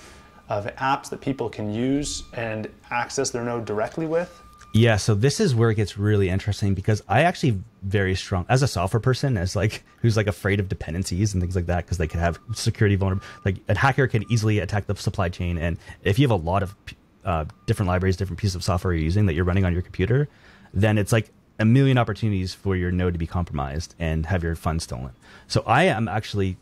of apps that people can use and access their node directly with? Yeah, so this is where it gets really interesting, because I actually very strong as a software person, as like who's like afraid of dependencies and things like that, because they could have security vulnerable. Like a hacker can easily attack the supply chain, and if you have a lot of uh, different libraries, different pieces of software you're using that you're running on your computer, then it's like a million opportunities for your node to be compromised and have your funds stolen. So I am actually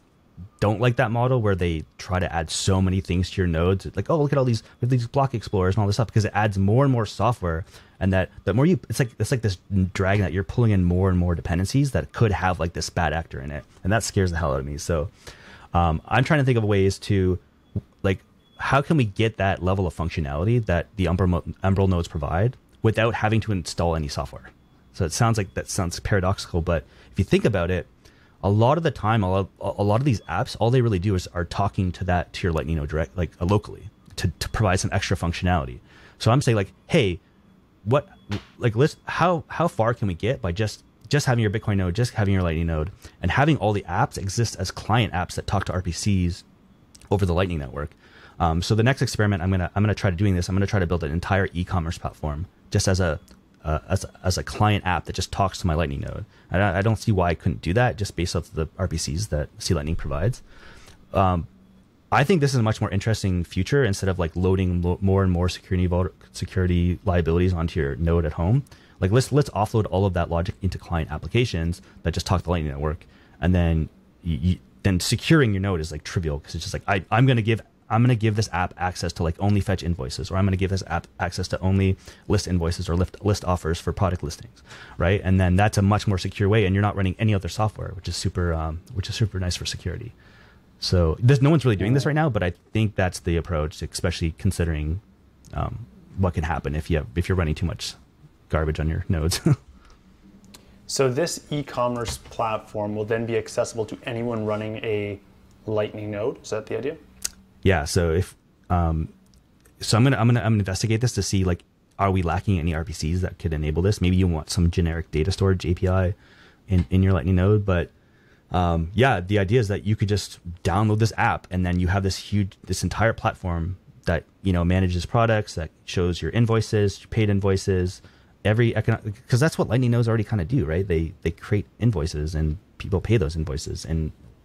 don't like that model where they try to add so many things to your nodes. It's like, oh, look at all these with these block explorers and all this stuff, because it adds more and more software, and that the more you, it's like it's like this dragon that you're pulling in more and more dependencies that could have like this bad actor in it, and that scares the hell out of me. So um, I'm trying to think of ways to like, how can we get that level of functionality that the Umbral, Umbral nodes provide without having to install any software? So it sounds like that sounds paradoxical, but if you think about it, a lot of the time, a lot, a lot of these apps, all they really do is are talking to that to your Lightning node direct, like uh, locally, to, to provide some extra functionality. So I'm saying like, hey, what, like, let's how how far can we get by just just having your Bitcoin node, just having your Lightning node, and having all the apps exist as client apps that talk to R P Cs over the Lightning network. Um, so the next experiment, I'm gonna I'm gonna try to doing this. I'm gonna try to build an entire e-commerce platform just as a Uh, as, as a client app that just talks to my Lightning node. And I, I don't see why I couldn't do that just based off the R P Cs that c-lightning provides. Um, I think this is a much more interesting future instead of like loading lo more and more security security liabilities onto your node at home. Like let's let's offload all of that logic into client applications that just talk to the Lightning network, and then you, you, then securing your node is like trivial, because it's just like I, I'm going to give. I'm going to give this app access to like only fetch invoices, or I'm going to give this app access to only list invoices or list, list offers for product listings, right? And then that's a much more secure way, and you're not running any other software, which is super, um, which is super nice for security. So there's no one's really doing this right now, but I think that's the approach, especially considering um, what can happen if you have, if you're running too much garbage on your nodes. So this e-commerce platform will then be accessible to anyone running a Lightning node. Is that the idea? Yeah, so if um, so, I'm gonna I'm gonna I'm gonna investigate this to see like, are we lacking any R P Cs that could enable this? Maybe you want some generic data storage A P I in in your Lightning node, but um, yeah, the idea is that you could just download this app, and then you have this huge this entire platform that you know manages products, that shows your invoices, your paid invoices, every economic, because that's what Lightning nodes already kind of do, right? They they create invoices and people pay those invoices, and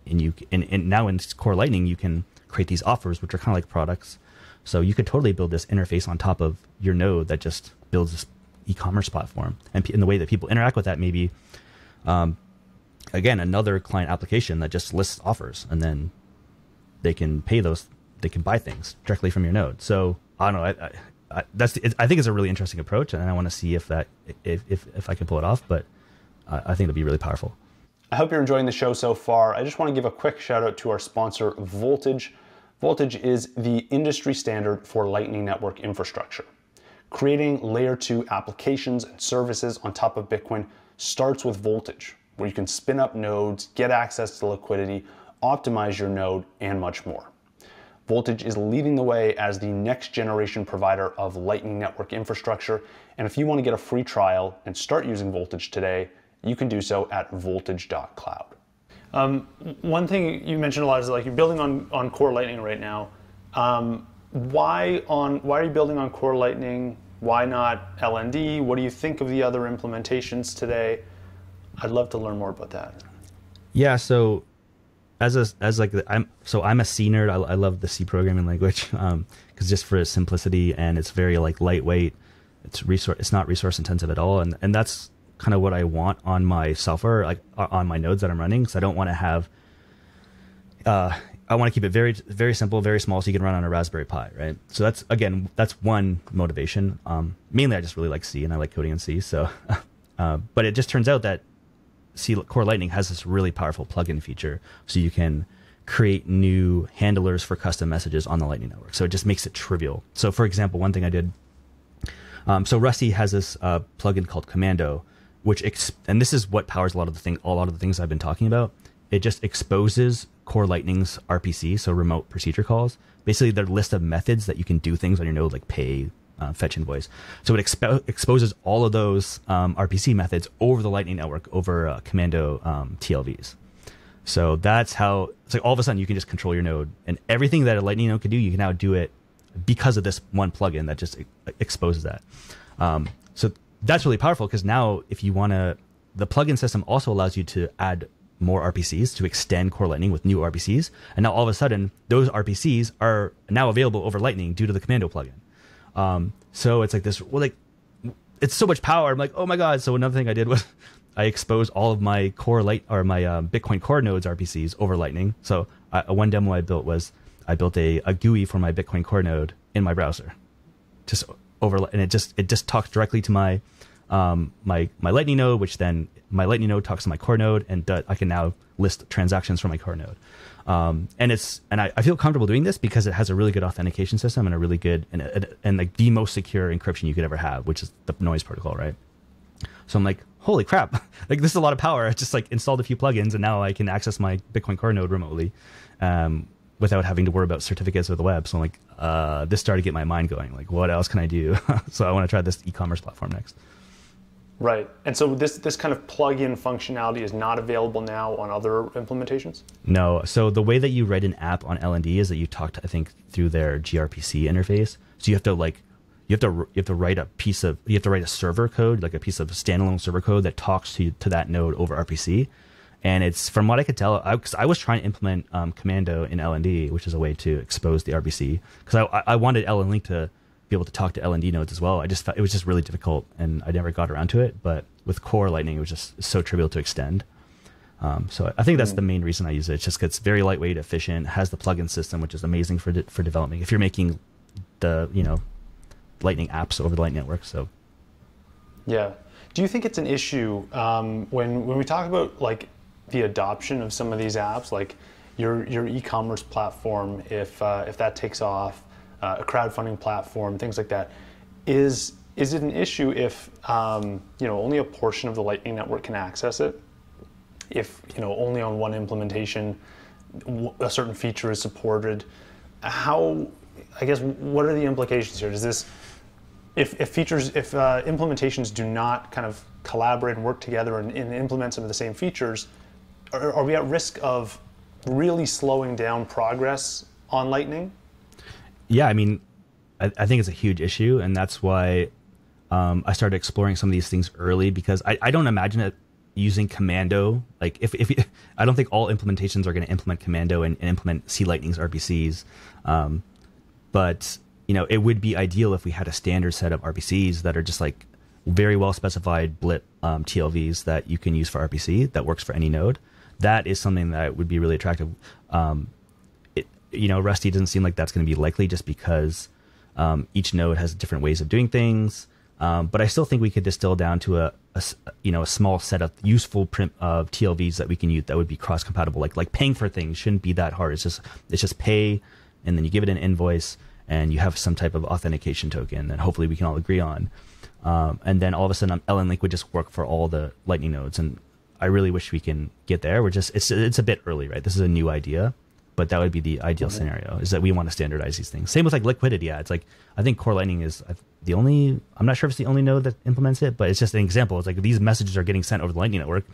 and you and, and now in Core Lightning you can create these offers, which are kind of like products. So you could totally build this interface on top of your node that just builds this e-commerce platform, and in the way that people interact with that, maybe um, again, another client application that just lists offers, and then they can pay those, they can buy things directly from your node. So I don't know. I, I, I, that's, it, I think it's a really interesting approach, and I want to see if that, if, if, if I can pull it off, but uh, I think it'll be really powerful. I hope you're enjoying the show so far. I just want to give a quick shout out to our sponsor, Voltage. Voltage is the industry standard for Lightning Network infrastructure. Creating layer two applications and services on top of Bitcoin starts with Voltage, where you can spin up nodes, get access to liquidity, optimize your node, and much more. Voltage is leading the way as the next generation provider of Lightning Network infrastructure. And if you want to get a free trial and start using Voltage today, you can do so at voltage dot cloud. Um, one thing you mentioned a lot is like you're building on, on Core Lightning right now. Um, why on why are you building on Core Lightning? Why not L N D? What do you think of the other implementations today? I'd love to learn more about that. Yeah, so as a as like the, I'm so I'm a C nerd. I, I love the C programming language because um, just for its simplicity, and it's very like lightweight. It's resource. It's not resource intensive at all, and and that's kind of what I want on my software, like on my nodes that I'm running. Because I don't want to have. Uh, I want to keep it very, very simple, very small, so you can run on a Raspberry Pi, right? So that's again, that's one motivation. Um, mainly, I just really like C, and I like coding in C. So, uh, but it just turns out that C Core Lightning has this really powerful plugin feature, so you can create new handlers for custom messages on the Lightning Network. So it just makes it trivial. So, for example, one thing I did. Um, so Rusty has this uh, plugin called Commando, which exp and this is what powers a lot of the thing, a lot of the things I've been talking about. It just exposes Core Lightning's R P C, so remote procedure calls. Basically, their list of methods that you can do things on your node, like pay, uh, fetch invoice. So it expo exposes all of those um, R P C methods over the Lightning Network, over uh, Commando um, T L Vs. So that's how, it's like all of a sudden you can just control your node, and everything that a Lightning node could do, you can now do it because of this one plugin that just exposes that. Um, so that's really powerful, because now if you want to, the plugin system also allows you to add more R P Cs to extend Core Lightning with new R P Cs. And now all of a sudden, those R P Cs are now available over Lightning due to the Commando plugin. Um, so it's like this, well, like, it's so much power. I'm like, oh my God. So another thing I did was I exposed all of my Core Light or my uh, Bitcoin Core nodes R P Cs over Lightning. So I, one demo I built was I built a, a G U I for my Bitcoin Core node in my browser, just over, and it just, it just talks directly to my, Um, my, my Lightning node, which then my Lightning node talks to my core node, and uh, I can now list transactions from my core node. Um, and it's, and I, I feel comfortable doing this because it has a really good authentication system and a really good, and, and, and like the most secure encryption you could ever have, which is the Noise Protocol, right? So I'm like, holy crap, like this is a lot of power. I just like installed a few plugins, and now I can access my Bitcoin core node remotely um, without having to worry about certificates or the web. So I'm like, uh, this started to get my mind going. Like, what else can I do? So I want to try this e-commerce platform next. Right, and so this this kind of plug-in functionality is not available now on other implementations? No, so the way that you write an app on L N D is that you talk to, I think, through their gRPC interface. So you have to like, you have to you have to write a piece of, you have to write a server code, like a piece of standalone server code that talks to to that node over R P C. And it's, from what I could tell, I, 'cause I was trying to implement um, Commando in L N D, which is a way to expose the R P C, because I I wanted LNLink to able to talk to L N D nodes as well. I just felt it was just really difficult, and I never got around to it. But with Core Lightning, it was just so trivial to extend. Um, so I think that's the main reason I use it. It's just 'cause it's very lightweight, efficient, has the plugin system, which is amazing for de for developing. If you're making the you know Lightning apps over the Lightning Network, so yeah. Do you think it's an issue um, when when we talk about like the adoption of some of these apps, like your your e-commerce platform, if uh, if that takes off? Uh, a crowdfunding platform, things like that. Is, is it an issue if um, you know, only a portion of the Lightning Network can access it? If you know, only on one implementation, a certain feature is supported? How, I guess, what are the implications here? Does this, if, if features, if uh, implementations do not kind of collaborate and work together and, and implement some of the same features, are, are we at risk of really slowing down progress on Lightning? Yeah, I mean, I, I think it's a huge issue, and that's why um, I started exploring some of these things early, because I, I don't imagine it using Commando. Like, if, if you, I don't think all implementations are going to implement Commando and, and implement c-lightning's R P Cs, um, but you know, it would be ideal if we had a standard set of R P Cs that are just like very well specified blip um, T L Vs that you can use for R P C that works for any node. That is something that would be really attractive. Um, it, you know, Rusty doesn't seem like that's going to be likely just because um, each node has different ways of doing things. Um, but I still think we could distill down to a, a you know a small set of useful print of T L Vs that we can use that would be cross compatible. Like like paying for things shouldn't be that hard. It's just it's just pay, and then you give it an invoice, and you have some type of authentication token that hopefully we can all agree on. Um, and then all of a sudden, L N Link would just work for all the Lightning nodes. And I really wish we can get there. We're just it's it's a bit early, right? This is a new idea, but that would be the ideal okay. scenario, is that we want to standardize these things. Same with like Liquidity. Yeah, it's like I think Core Lightning is the only. I'm not sure if it's the only node that implements it, but it's just an example. It's like these messages are getting sent over the Lightning Network.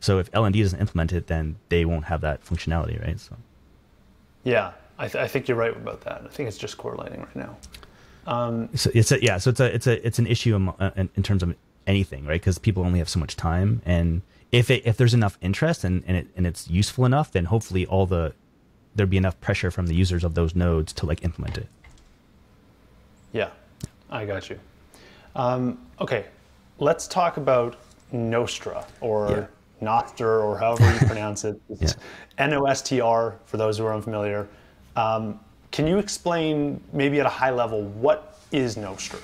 So if L N D doesn't implement it, then they won't have that functionality, right? So yeah, I, th I think you're right about that. I think it's just Core Lightning right now. Um, so it's a, yeah, so it's a it's a it's an issue in, in, in terms of anything, right? Because people only have so much time, and if it, if there's enough interest and and, it, and it's useful enough, then hopefully all the there'd be enough pressure from the users of those nodes to like implement it. Yeah, I got you. Um, okay, let's talk about Nostr, or yeah. Nostr, or however you pronounce it. It's yeah. N O S T R for those who are unfamiliar. Um, can you explain, maybe at a high level, what is Nostr?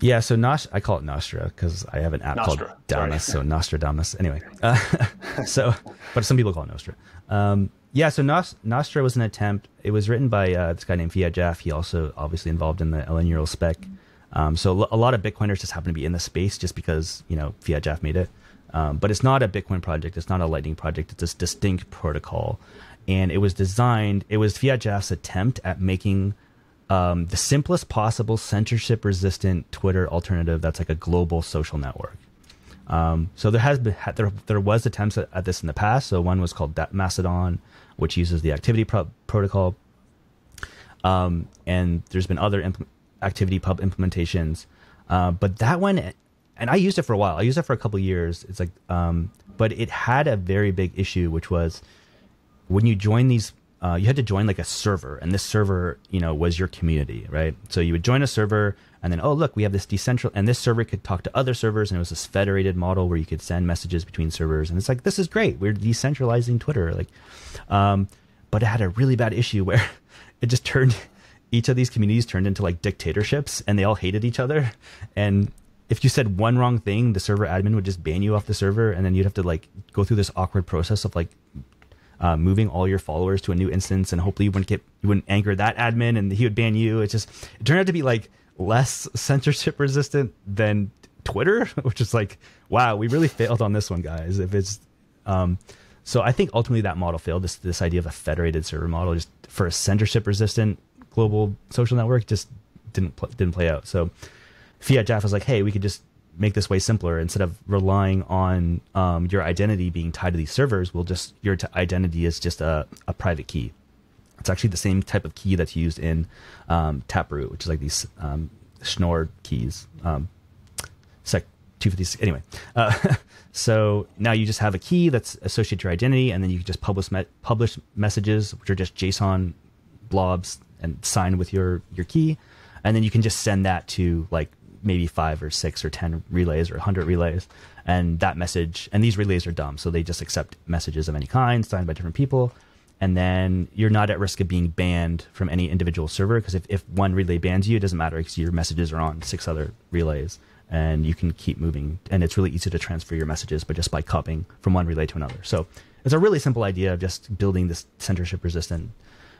Yeah, so Nostr, I call it Nostr because I have an app Nostr. called Damus, so Nostr Damus. Anyway, uh, so but some people call it Nostr. Um, yeah, so Nostr, Nostr was an attempt. It was written by uh, this guy named Fiatjaf. He also obviously involved in the L N U R L spec. Um, so a lot of Bitcoiners just happen to be in the space just because you know Fiatjaf made it. Um, but it's not a Bitcoin project. It's not a Lightning project. It's a distinct protocol. And it was designed, it was Fiatjaf's attempt at making um, the simplest possible censorship-resistant Twitter alternative that's like a global social network. Um, so there has been, there, there was attempts at, at this in the past. So one was called Mastodon, which uses the Activity Pub protocol. Um, and there's been other imp Activity Pub implementations. Uh, but that one, and I used it for a while. I used it for a couple of years. It's like, um, but it had a very big issue, which was, when you join these, uh, you had to join like a server, and this server, you know, was your community, right? So you would join a server, and then, oh, look, we have this decentral, and this server could talk to other servers, and it was this federated model where you could send messages between servers, and it's like, this is great, we're decentralizing Twitter, like, um, but it had a really bad issue where it just turned, each of these communities turned into like dictatorships, and they all hated each other, and if you said one wrong thing, the server admin would just ban you off the server, and then you'd have to like go through this awkward process of like, Uh, moving all your followers to a new instance, and hopefully you wouldn't get you wouldn't anger that admin, and he would ban you. It's just it turned out to be like less censorship resistant than Twitter, which is like, wow, we really failed on this one, guys. If it's um, so, I think ultimately that model failed. This this idea of a federated server model just for a censorship resistant global social network just didn't pl didn't play out. So Fiatjaf was like, hey, we could just make this way simpler. Instead of relying on um, your identity being tied to these servers, we'll just your t identity is just a, a private key. It's actually the same type of key that's used in um, Taproot, which is like these um, Schnorr keys. Um, sec two fifty-six. Anyway, uh, so now you just have a key that's associated to your identity, and then you can just publish me publish messages, which are just JSON blobs and signed with your your key, and then you can just send that to like maybe five or six or ten relays or a hundred relays, and that message, and these relays are dumb, so they just accept messages of any kind signed by different people, and then you're not at risk of being banned from any individual server, because if, if one relay bans you, it doesn't matter because your messages are on six other relays, and you can keep moving, and it's really easy to transfer your messages but just by copying from one relay to another. So it's a really simple idea of just building this censorship resistant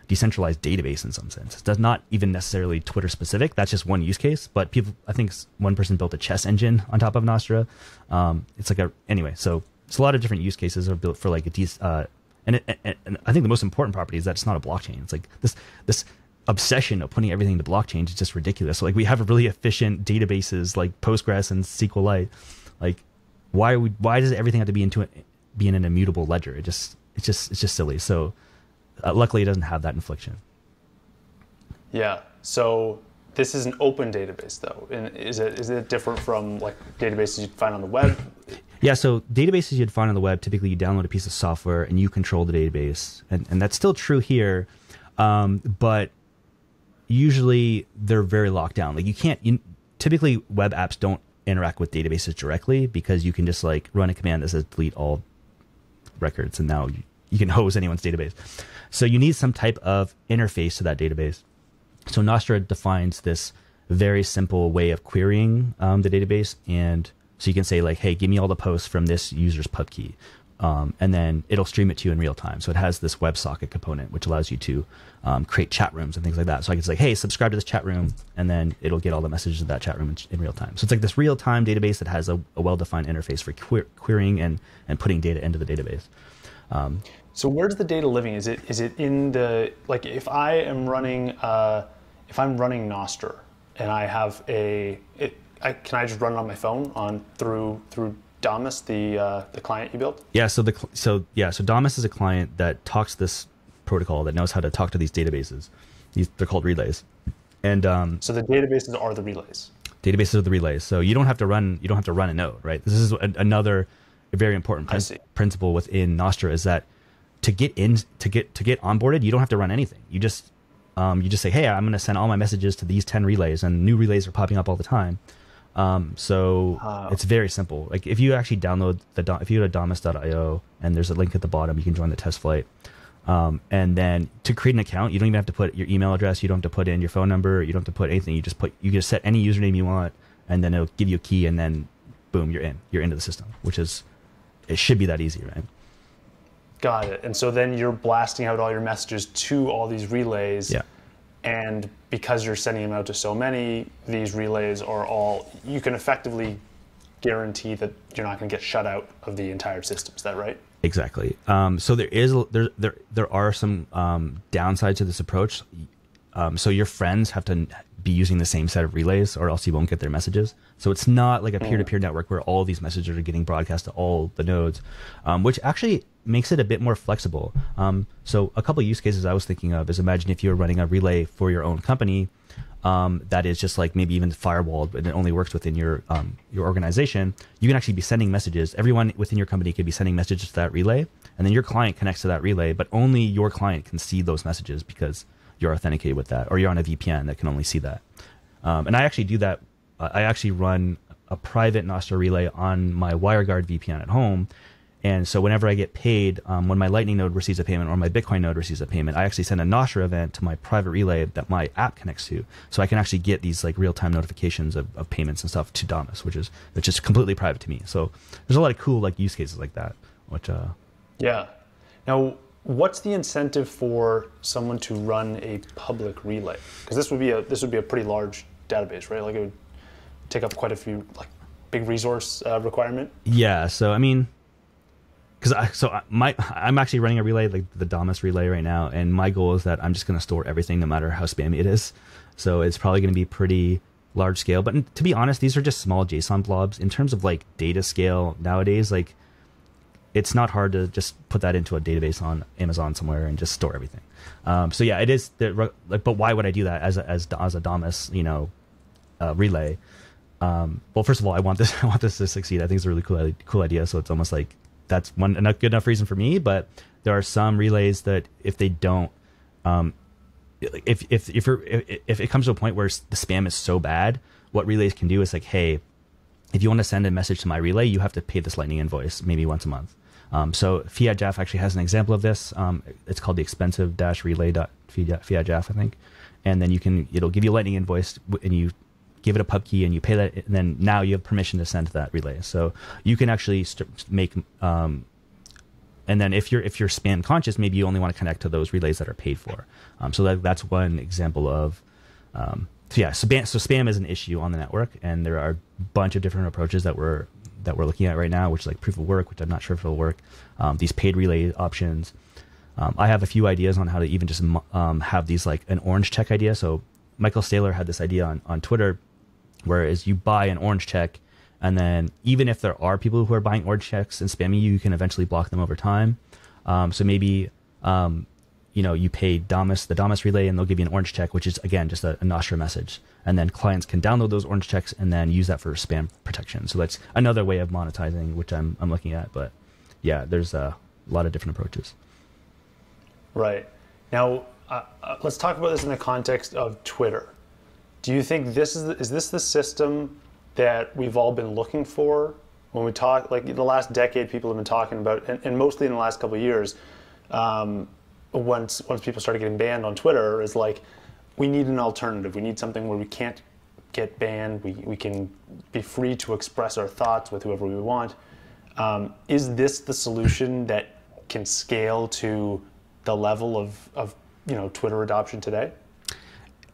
decentralized database in some sense. It's not even necessarily Twitter specific. That's just one use case. But people, I think one person built a chess engine on top of Nostr. Um, it's like a anyway. So it's a lot of different use cases are built for like a these. Uh, and, and, and I think the most important property is that it's not a blockchain. It's like this this obsession of putting everything to blockchain is just ridiculous. So like we have really efficient databases like Postgres and SQLite. Like why would why does everything have to be into be in an immutable ledger? It just it's just it's just silly. So. Uh, luckily, it doesn't have that infliction. Yeah. So this is an open database, though. And is it is it different from like databases you'd find on the web? Yeah. So databases you'd find on the web, typically you download a piece of software and you control the database, and and that's still true here, um, but usually they're very locked down. Like you can't. You, typically, web apps don't interact with databases directly, because you can just like run a command that says delete all records, and now you, you can hose anyone's database. So you need some type of interface to that database. So Nostr defines this very simple way of querying um, the database. And so you can say like, hey, give me all the posts from this user's pub key. Um, and then it'll stream it to you in real time. So it has this WebSocket component, which allows you to um, create chat rooms and things like that. So I can say, hey, subscribe to this chat room, and then it'll get all the messages of that chat room in, in real time. So it's like this real time database that has a, a well-defined interface for que querying and, and putting data into the database. Um, so where's the data living? Is it, is it in the, like if I am running, uh, if I'm running Nostr and I have a, it, I, can I just run it on my phone on through, through, Damus, the uh, the client you built? Yeah, so the so yeah, so Damus is a client that talks this protocol that knows how to talk to these databases. These they're called relays. And um, so the databases are the relays. Databases are the relays. So you don't have to run you don't have to run a node, right? This is a, another very important prin principle within Nostr, is that to get in to get to get onboarded, you don't have to run anything. You just um, you just say, hey, I'm going to send all my messages to these ten relays, and new relays are popping up all the time. Um, so oh. It's very simple. Like if you actually download the, if you go to damus dot i o and there's a link at the bottom, you can join the test flight. Um, and then to create an account, you don't even have to put your email address. You don't have to put in your phone number. You don't have to put anything. You just put, you can set any username you want, and then it'll give you a key, and then boom, you're in, you're into the system, which is, it should be that easy, right? Got it. And so then you're blasting out all your messages to all these relays. Yeah. And because you're sending them out to so many, these relays are all, you can effectively guarantee that you're not going to get shut out of the entire system. Is that right? Exactly. Um, so there is there there there are some um, downsides to this approach. Um, so your friends have to be using the same set of relays, or else you won't get their messages. So it's not like a peer-to-peer -peer network where all these messages are getting broadcast to all the nodes, um, which actually makes it a bit more flexible. Um, so a couple of use cases I was thinking of is, imagine if you were running a relay for your own company um, that is just like maybe even firewalled, but it only works within your um, your organization. You can actually be sending messages. Everyone within your company could be sending messages to that relay, and then your client connects to that relay, but only your client can see those messages because you're authenticated with that, or you're on a V P N that can only see that. Um, and I actually do that. I actually run a private Nostr relay on my WireGuard V P N at home. And so whenever I get paid, um, when my Lightning node receives a payment or my Bitcoin node receives a payment, I actually send a Nostr event to my private relay that my app connects to. So I can actually get these like real-time notifications of, of payments and stuff to Damus, which is which is completely private to me. So there's a lot of cool like use cases like that. Which uh, yeah. Now, what's the incentive for someone to run a public relay? Because this would be a this would be a pretty large database, right? Like it would take up quite a few like big resource uh, requirement. Yeah. So I mean. Because I, so my, I'm actually running a relay, like the Damus relay right now, and my goal is that I'm just going to store everything, no matter how spammy it is. So it's probably going to be pretty large scale. But to be honest, these are just small JSON blobs. In terms of like data scale nowadays, like it's not hard to just put that into a database on Amazon somewhere and just store everything. Um, so yeah, it is. The, like, but why would I do that as a, as as a Damus, you know, uh, relay? Um, well, first of all, I want this. I want this to succeed. I think it's a really cool cool idea. So it's almost like that's one enough, good enough reason for me. But there are some relays that if they don't, um, if if if, you're, if if it comes to a point where the spam is so bad, what relays can do is like, hey, if you want to send a message to my relay, you have to pay this Lightning invoice maybe once a month. Um, so Fiatjaf actually has an example of this. Um, it's called the expensive-relay.fiatjaf, I think. And then you can, it'll give you a Lightning invoice, and you give it a pub key, and you pay that, and then now you have permission to send to that relay. So you can actually st make, um, and then if you're if you're spam conscious, maybe you only want to connect to those relays that are paid for. Um, so that, that's one example of, um, so yeah, so spam, so spam is an issue on the network, and there are a bunch of different approaches that we're that we're looking at right now, which is like proof of work, which I'm not sure if it'll work. Um, these paid relay options. Um, I have a few ideas on how to even just um, have these like an orange check idea. So Michael Saylor had this idea on on Twitter, whereas you buy an orange check, and then even if there are people who are buying orange checks and spamming you, you can eventually block them over time. Um, so maybe, um, you know, you pay Damus, the Damus relay, and they'll give you an orange check, which is, again, just a, a Nostr message. And then clients can download those orange checks and then use that for spam protection. So that's another way of monetizing, which I'm, I'm looking at. But yeah, there's a lot of different approaches. Right. Now, uh, uh, let's talk about this in the context of Twitter. Do you think this is, is this the system that we've all been looking for. When we talk, like the last decade, people have been talking about, and, and mostly in the last couple of years, um, once once people started getting banned on Twitter, is like, we need an alternative. We need something where we can't get banned. We, we can be free to express our thoughts with whoever we want. Um, is this the solution that can scale to the level of, of you know, Twitter adoption today?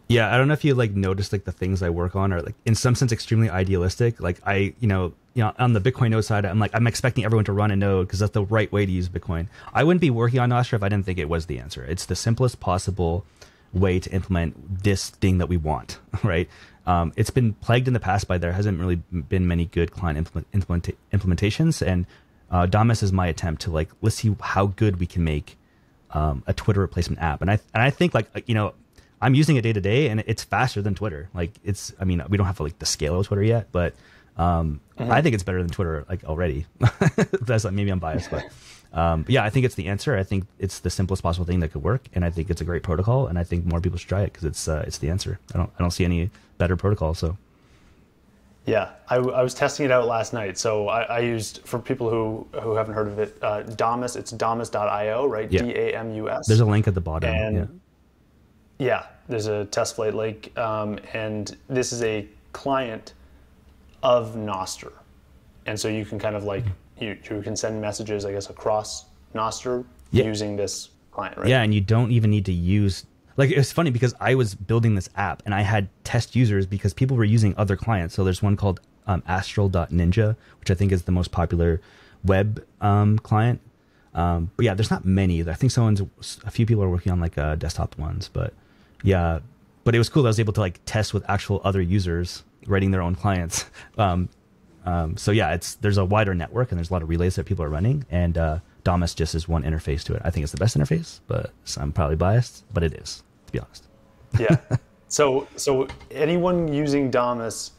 Yeah, I don't know if you like noticed like the things I work on are like in some sense extremely idealistic. Like I, you know, you know, on the Bitcoin node side, I'm like I'm expecting everyone to run a node because that's the right way to use Bitcoin. I wouldn't be working on Nostr if I didn't think it was the answer. It's the simplest possible way to implement this thing that we want, right? Um, it's been plagued in the past by there hasn't really been many good client implement, implement, implementations, and uh, Damus is my attempt to like let's see how good we can make um, a Twitter replacement app, and I and I think like you know. I'm using it day to day, and it's faster than Twitter. Like it's, I mean, we don't have like the scale of Twitter yet, but um, mm-hmm. I think it's better than Twitter like already. That's like, maybe I'm biased, but, um, but yeah, I think it's the answer. I think it's the simplest possible thing that could work, and I think it's a great protocol, and I think more people should try it because it's uh, it's the answer. I don't I don't see any better protocol. So yeah, I, I was testing it out last night. So I, I used, for people who who haven't heard of it, uh, Damus. It's Damus dot i o, right? Yeah. D A M U S. There's a link at the bottom. And yeah. Yeah, there's a test flight link, um, and this is a client of Nostr, and so you can kind of like you, you can send messages, I guess, across Nostr yeah. using this client, right? Yeah, and you don't even need to use like it's funny because I was building this app and I had test users because people were using other clients. So there's one called um, Astral dot Ninja, which I think is the most popular web um, client. Um, but yeah, there's not many. I think someone's a few people are working on like uh, desktop ones, but. Yeah, but it was cool that I was able to like test with actual other users writing their own clients. Um, um, so yeah, it's there's a wider network and there's a lot of relays that people are running, and uh, Damus just is one interface to it. I think it's the best interface, but so I'm probably biased, but it is, to be honest. Yeah. So so anyone using Damus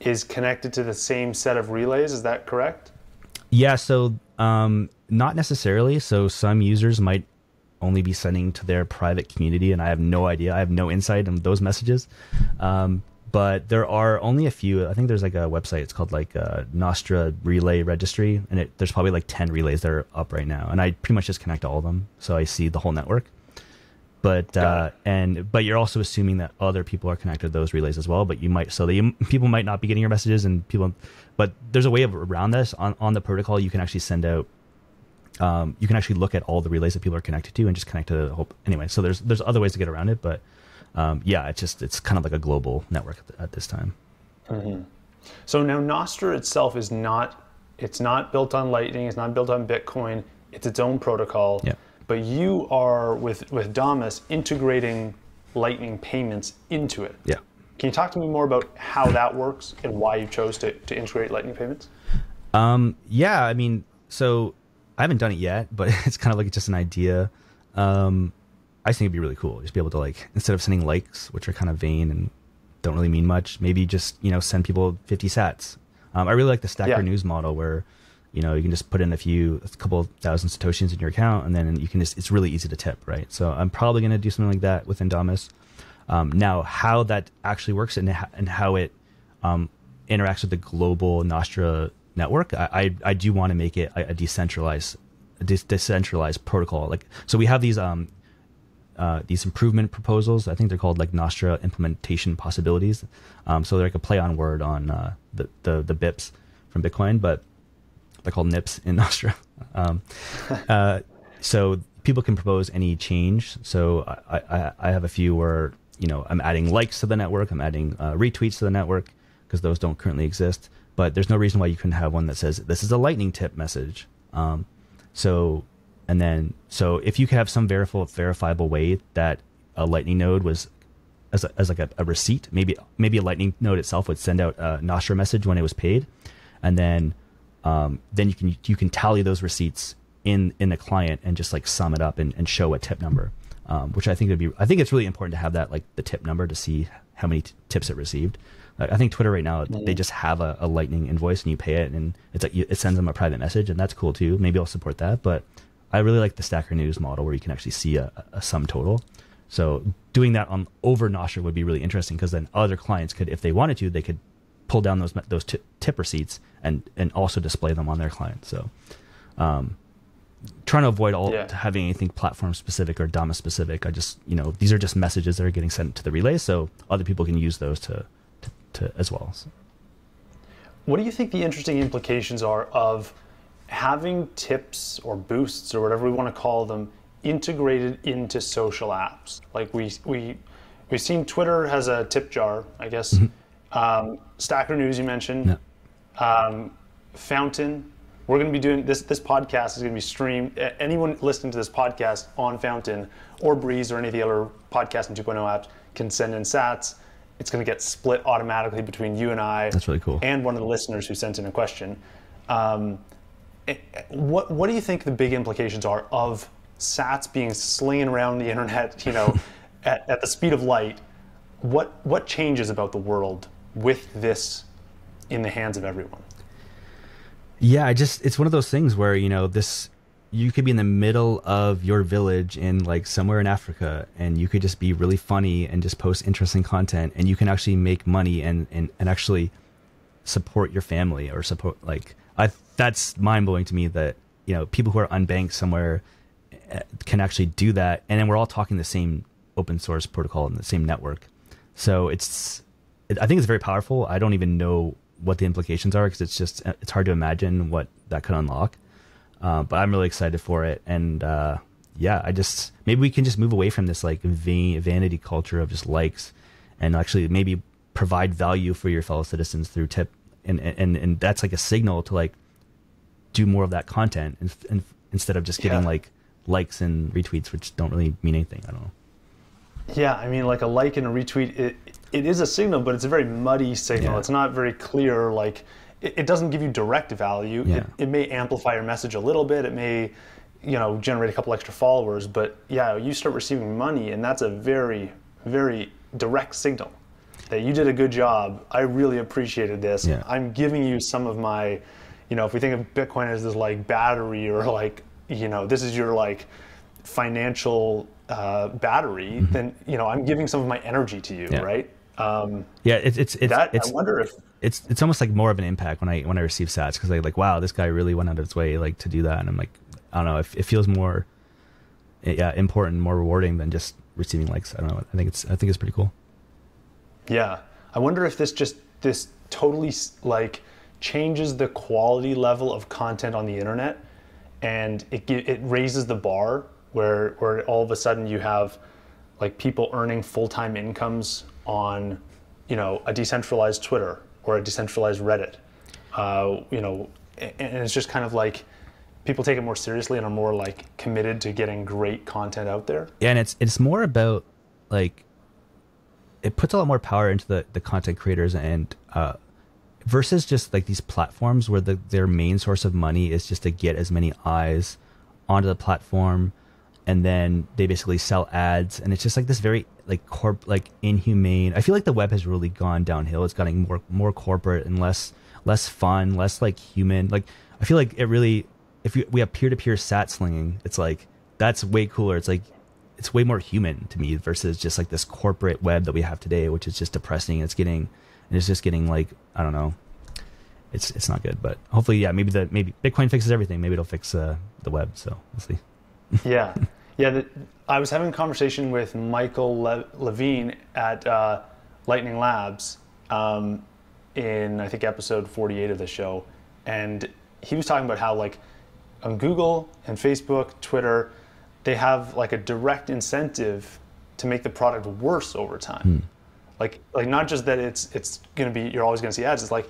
is connected to the same set of relays. Is that correct? Yeah. So um, not necessarily. So some users might only be sending to their private community, and I have no idea. I have no insight on those messages. Um, but there are only a few. I think there's like a website. It's called like uh, Nostr Relay Registry, and it, there's probably like ten relays that are up right now. And I pretty much just connect to all of them, so I see the whole network. But uh, and but you're also assuming that other people are connected to those relays as well. But you might so that you, people might not be getting your messages, and people. But there's a way of, around this on on the protocol. You can actually send out. Um, you can actually look at all the relays that people are connected to and just connect to the whole. Anyway, so there's there's other ways to get around it, but um, yeah, it's just it's kind of like a global network at, the, at this time. Mm-hmm. So now Nostr itself is not it's not built on Lightning, it's not built on Bitcoin, it's its own protocol. Yeah. But you are with with Damus integrating Lightning payments into it. Yeah. Can you talk to me more about how that works and why you chose to to integrate Lightning payments? Um, yeah, I mean, so. I haven't done it yet, but it's kind of like just an idea. Um, I just think it'd be really cool. Just be able to like, instead of sending likes, which are kind of vain and don't really mean much, maybe just, you know, send people fifty sats. Um, I really like the Stacker yeah. News model where, you know, you can just put in a few, a couple of thousand Satoshis in your account, and then you can just, it's really easy to tip, right? So I'm probably going to do something like that within Damus. Um, now, how that actually works and, and how it um, interacts with the global Nostr network, I, I I do want to make it a decentralized a de decentralized protocol. Like so, we have these um uh, these improvement proposals. I think they're called like Nostr implementation possibilities. Um, so they're like a play on word on uh, the, the the B I Ps from Bitcoin, but they're called N I Ps in Nostr. Um, uh, so people can propose any change. So I, I I have a few where you know I'm adding likes to the network, I'm adding uh, retweets to the network because those don't currently exist. But there's no reason why you couldn't have one that says this is a lightning tip message. Um, so, and then, so if you could have some verifiable, verifiable way that a lightning node was as, a, as like a, a receipt, maybe, maybe a lightning node itself would send out a Nostr message when it was paid. And then, um, then you can, you can tally those receipts in, in the client and just like sum it up and, and show a tip number, um, which I think would be, I think it's really important to have that, like the tip number to see how many t tips it received. I think Twitter right now, they just have a, a Lightning invoice and you pay it and it's like you, it sends them a private message, and that's cool too. Maybe I'll support that, but I really like the Stacker News model where you can actually see a, a sum total. So doing that on over Nostr would be really interesting because then other clients could, if they wanted to, they could pull down those those tip receipts and and also display them on their client. So, um, trying to avoid all yeah. having anything platform specific or Damus specific. I just you know these are just messages that are getting sent to the relay, so other people can use those to to, to as well. So. What do you think the interesting implications are of having tips or boosts or whatever we want to call them integrated into social apps? Like we we we've seen Twitter has a tip jar, I guess. Mm-hmm. Um, Stacker News, you mentioned. No. Um, Fountain. We're going to be doing this. This podcast is going to be streamed. Anyone listening to this podcast on Fountain or Breeze or any of the other podcast and two point oh apps can send in sats. It's going to get split automatically between you and I. That's really cool. And one of the listeners who sent in a question. Um, what What do you think the big implications are of sats being slinging around the internet? You know, at, at the speed of light. What What changes about the world with this in the hands of everyone? Yeah, I just, it's one of those things where, you know, this, you could be in the middle of your village in like somewhere in Africa, and you could just be really funny and just post interesting content, and you can actually make money and, and, and actually support your family or support, like, I, that's mind blowing to me that, you know, people who are unbanked somewhere can actually do that. And then we're all talking the same open source protocol and the same network. So it's, I think it's very powerful. I don't even know what the implications are because it's just, it's hard to imagine what that could unlock. Uh, but I'm really excited for it. And uh, yeah, I just, maybe we can just move away from this like vain, vanity culture of just likes and actually maybe provide value for your fellow citizens through tip. And, and, and that's like a signal to like do more of that content and, and instead of just getting yeah. like likes and retweets, which don't really mean anything. I don't know. Yeah, I mean, like a like and a retweet, it, it is a signal, but it's a very muddy signal. Yeah. It's not very clear. Like, it, it doesn't give you direct value. Yeah. It, it may amplify your message a little bit. It may, you know, generate a couple extra followers. But yeah, you start receiving money, and that's a very, very direct signal that you did a good job. I really appreciated this. Yeah. I'm giving you some of my, you know, if we think of Bitcoin as this like battery or like, you know, this is your like financial uh, battery, mm-hmm. then, you know, I'm giving some of my energy to you, yeah. right? Um, yeah, it's, it's, it's, that, it's, I wonder if it's, it's almost like more of an impact when I, when I receive sats. Cause I like, wow, this guy really went out of his way like to do that. And I'm like, I don't know if it, it feels more yeah, important, more rewarding than just receiving likes. I don't know. I think it's, I think it's pretty cool. Yeah. I wonder if this just, this totally like changes the quality level of content on the internet, and it, it raises the bar where, where all of a sudden you have like people earning full-time incomes on, you know, a decentralized Twitter or a decentralized Reddit, uh, you know, and, and it's just kind of like people take it more seriously and are more like committed to getting great content out there. Yeah, and it's it's more about like it puts a lot more power into the the content creators and uh, versus just like these platforms where the, their main source of money is just to get as many eyes onto the platform. And then they basically sell ads, and it's just like this very like corp like inhumane. I feel like the web has really gone downhill. It's gotten more more corporate and less less fun, less like human. Like I feel like it really, if you, we have peer to peer sat slinging, it's like that's way cooler. It's like it's way more human to me versus just like this corporate web that we have today, which is just depressing. It's getting and it's just getting like I don't know. It's it's not good, but hopefully yeah maybe the maybe Bitcoin fixes everything. Maybe it'll fix uh, the web. So we'll see. yeah, yeah. The, I was having a conversation with Michael Le Levine at uh, Lightning Labs um, in I think episode forty-eight of the show, and he was talking about how like on Google and Facebook, Twitter, they have like a direct incentive to make the product worse over time. Mm. Like like not just that it's it's going to be you're always going to see ads. It's like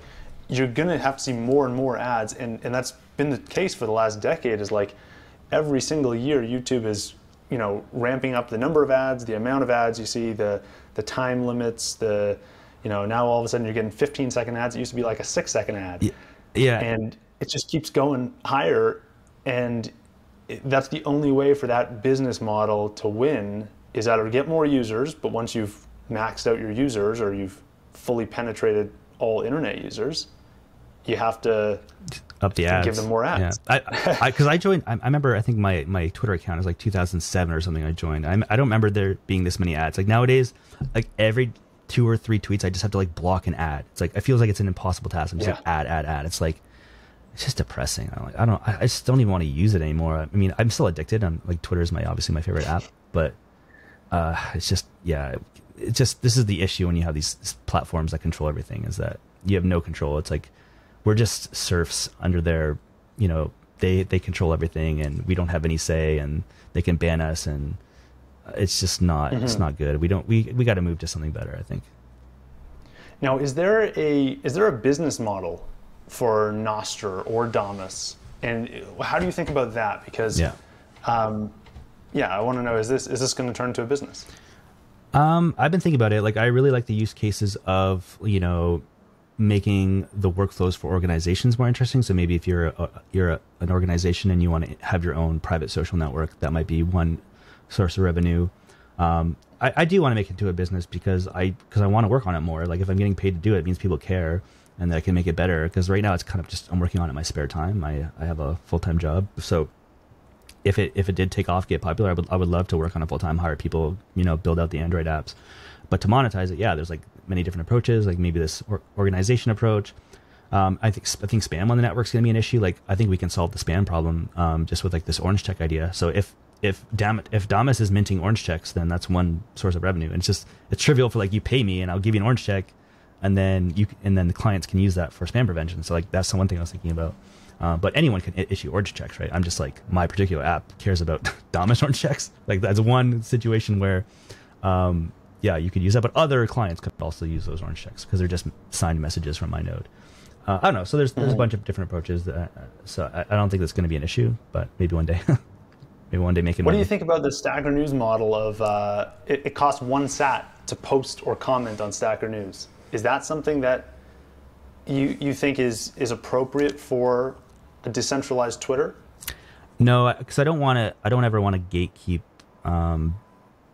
you're going to have to see more and more ads, and and that's been the case for the last decade. Is like every single year, YouTube is, you know, ramping up the number of ads, the amount of ads you see, the the time limits, the, you know, now all of a sudden you're getting fifteen second ads. It used to be like a six second ad. Yeah. yeah. And it just keeps going higher. And it, that's the only way for that business model to win is either get more users, but once you've maxed out your users or you've fully penetrated all internet users, you have to up the ads, give them more ads. Yeah. I, because I, I joined. I, I remember. I think my my Twitter account is like two thousand seven or something. I joined. I I don't remember there being this many ads. Like nowadays, like every two or three tweets I just have to like block and add. It's like, it feels like it's an impossible task. I'm just yeah. like add, add, add. It's like, it's just depressing. I'm like, I don't, I just don't even want to use it anymore. I mean, I'm still addicted. I'm like, Twitter is my, obviously my favorite app, but uh, it's just, yeah, it's just, this is the issue when you have these platforms that control everything, is that you have no control. It's like, we're just serfs under their, you know, they, they control everything and we don't have any say, and they can ban us, and it's just not, mm-hmm. it's not good. We don't, we, we got to move to something better, I think. Now, is there a, is there a business model for Nostr or Damus? And how do you think about that? Because, yeah, um, yeah I want to know, is this, is this going to turn into a business? Um, I've been thinking about it. Like, I really like the use cases of, you know, making the workflows for organizations more interesting. So maybe if you're a, you're a, an organization and you want to have your own private social network, that might be one source of revenue. Um, I, I do want to make it into a business because I, because I want to work on it more. Like, if I'm getting paid to do it, it means people care and that I can make it better. Because right now it's kind of just, I'm working on it in my spare time. I, I have a full-time job. So if it, if it did take off, get popular, I would, I would love to work on it full-time, hire people, you know, build out the Android apps. But to monetize it, yeah, there's like many different approaches, like maybe this or organization approach. Um, I think I think spam on the network is going to be an issue. Like, I think we can solve the spam problem um, just with like this orange check idea. So if if Dam if Damus is minting orange checks, then that's one source of revenue. And it's just, it's trivial for like, you pay me and I'll give you an orange check, and then you and then the clients can use that for spam prevention. So like, that's the one thing I was thinking about. Uh, but anyone can issue orange checks, right? I'm just like, my particular app cares about Damus orange checks. Like, that's one situation where. Um, Yeah, you could use that, but other clients could also use those orange checks because they're just signed messages from my node. Uh, I don't know. So there's there's a bunch of different approaches. That, uh, so I, I don't think that's going to be an issue, but maybe one day, maybe one day make it. What money. Do you think about the Stacker News model of uh, it, it costs one sat to post or comment on Stacker News? Is that something that you you think is is appropriate for a decentralized Twitter? No, because I don't want to. I don't ever want to gatekeep. Um,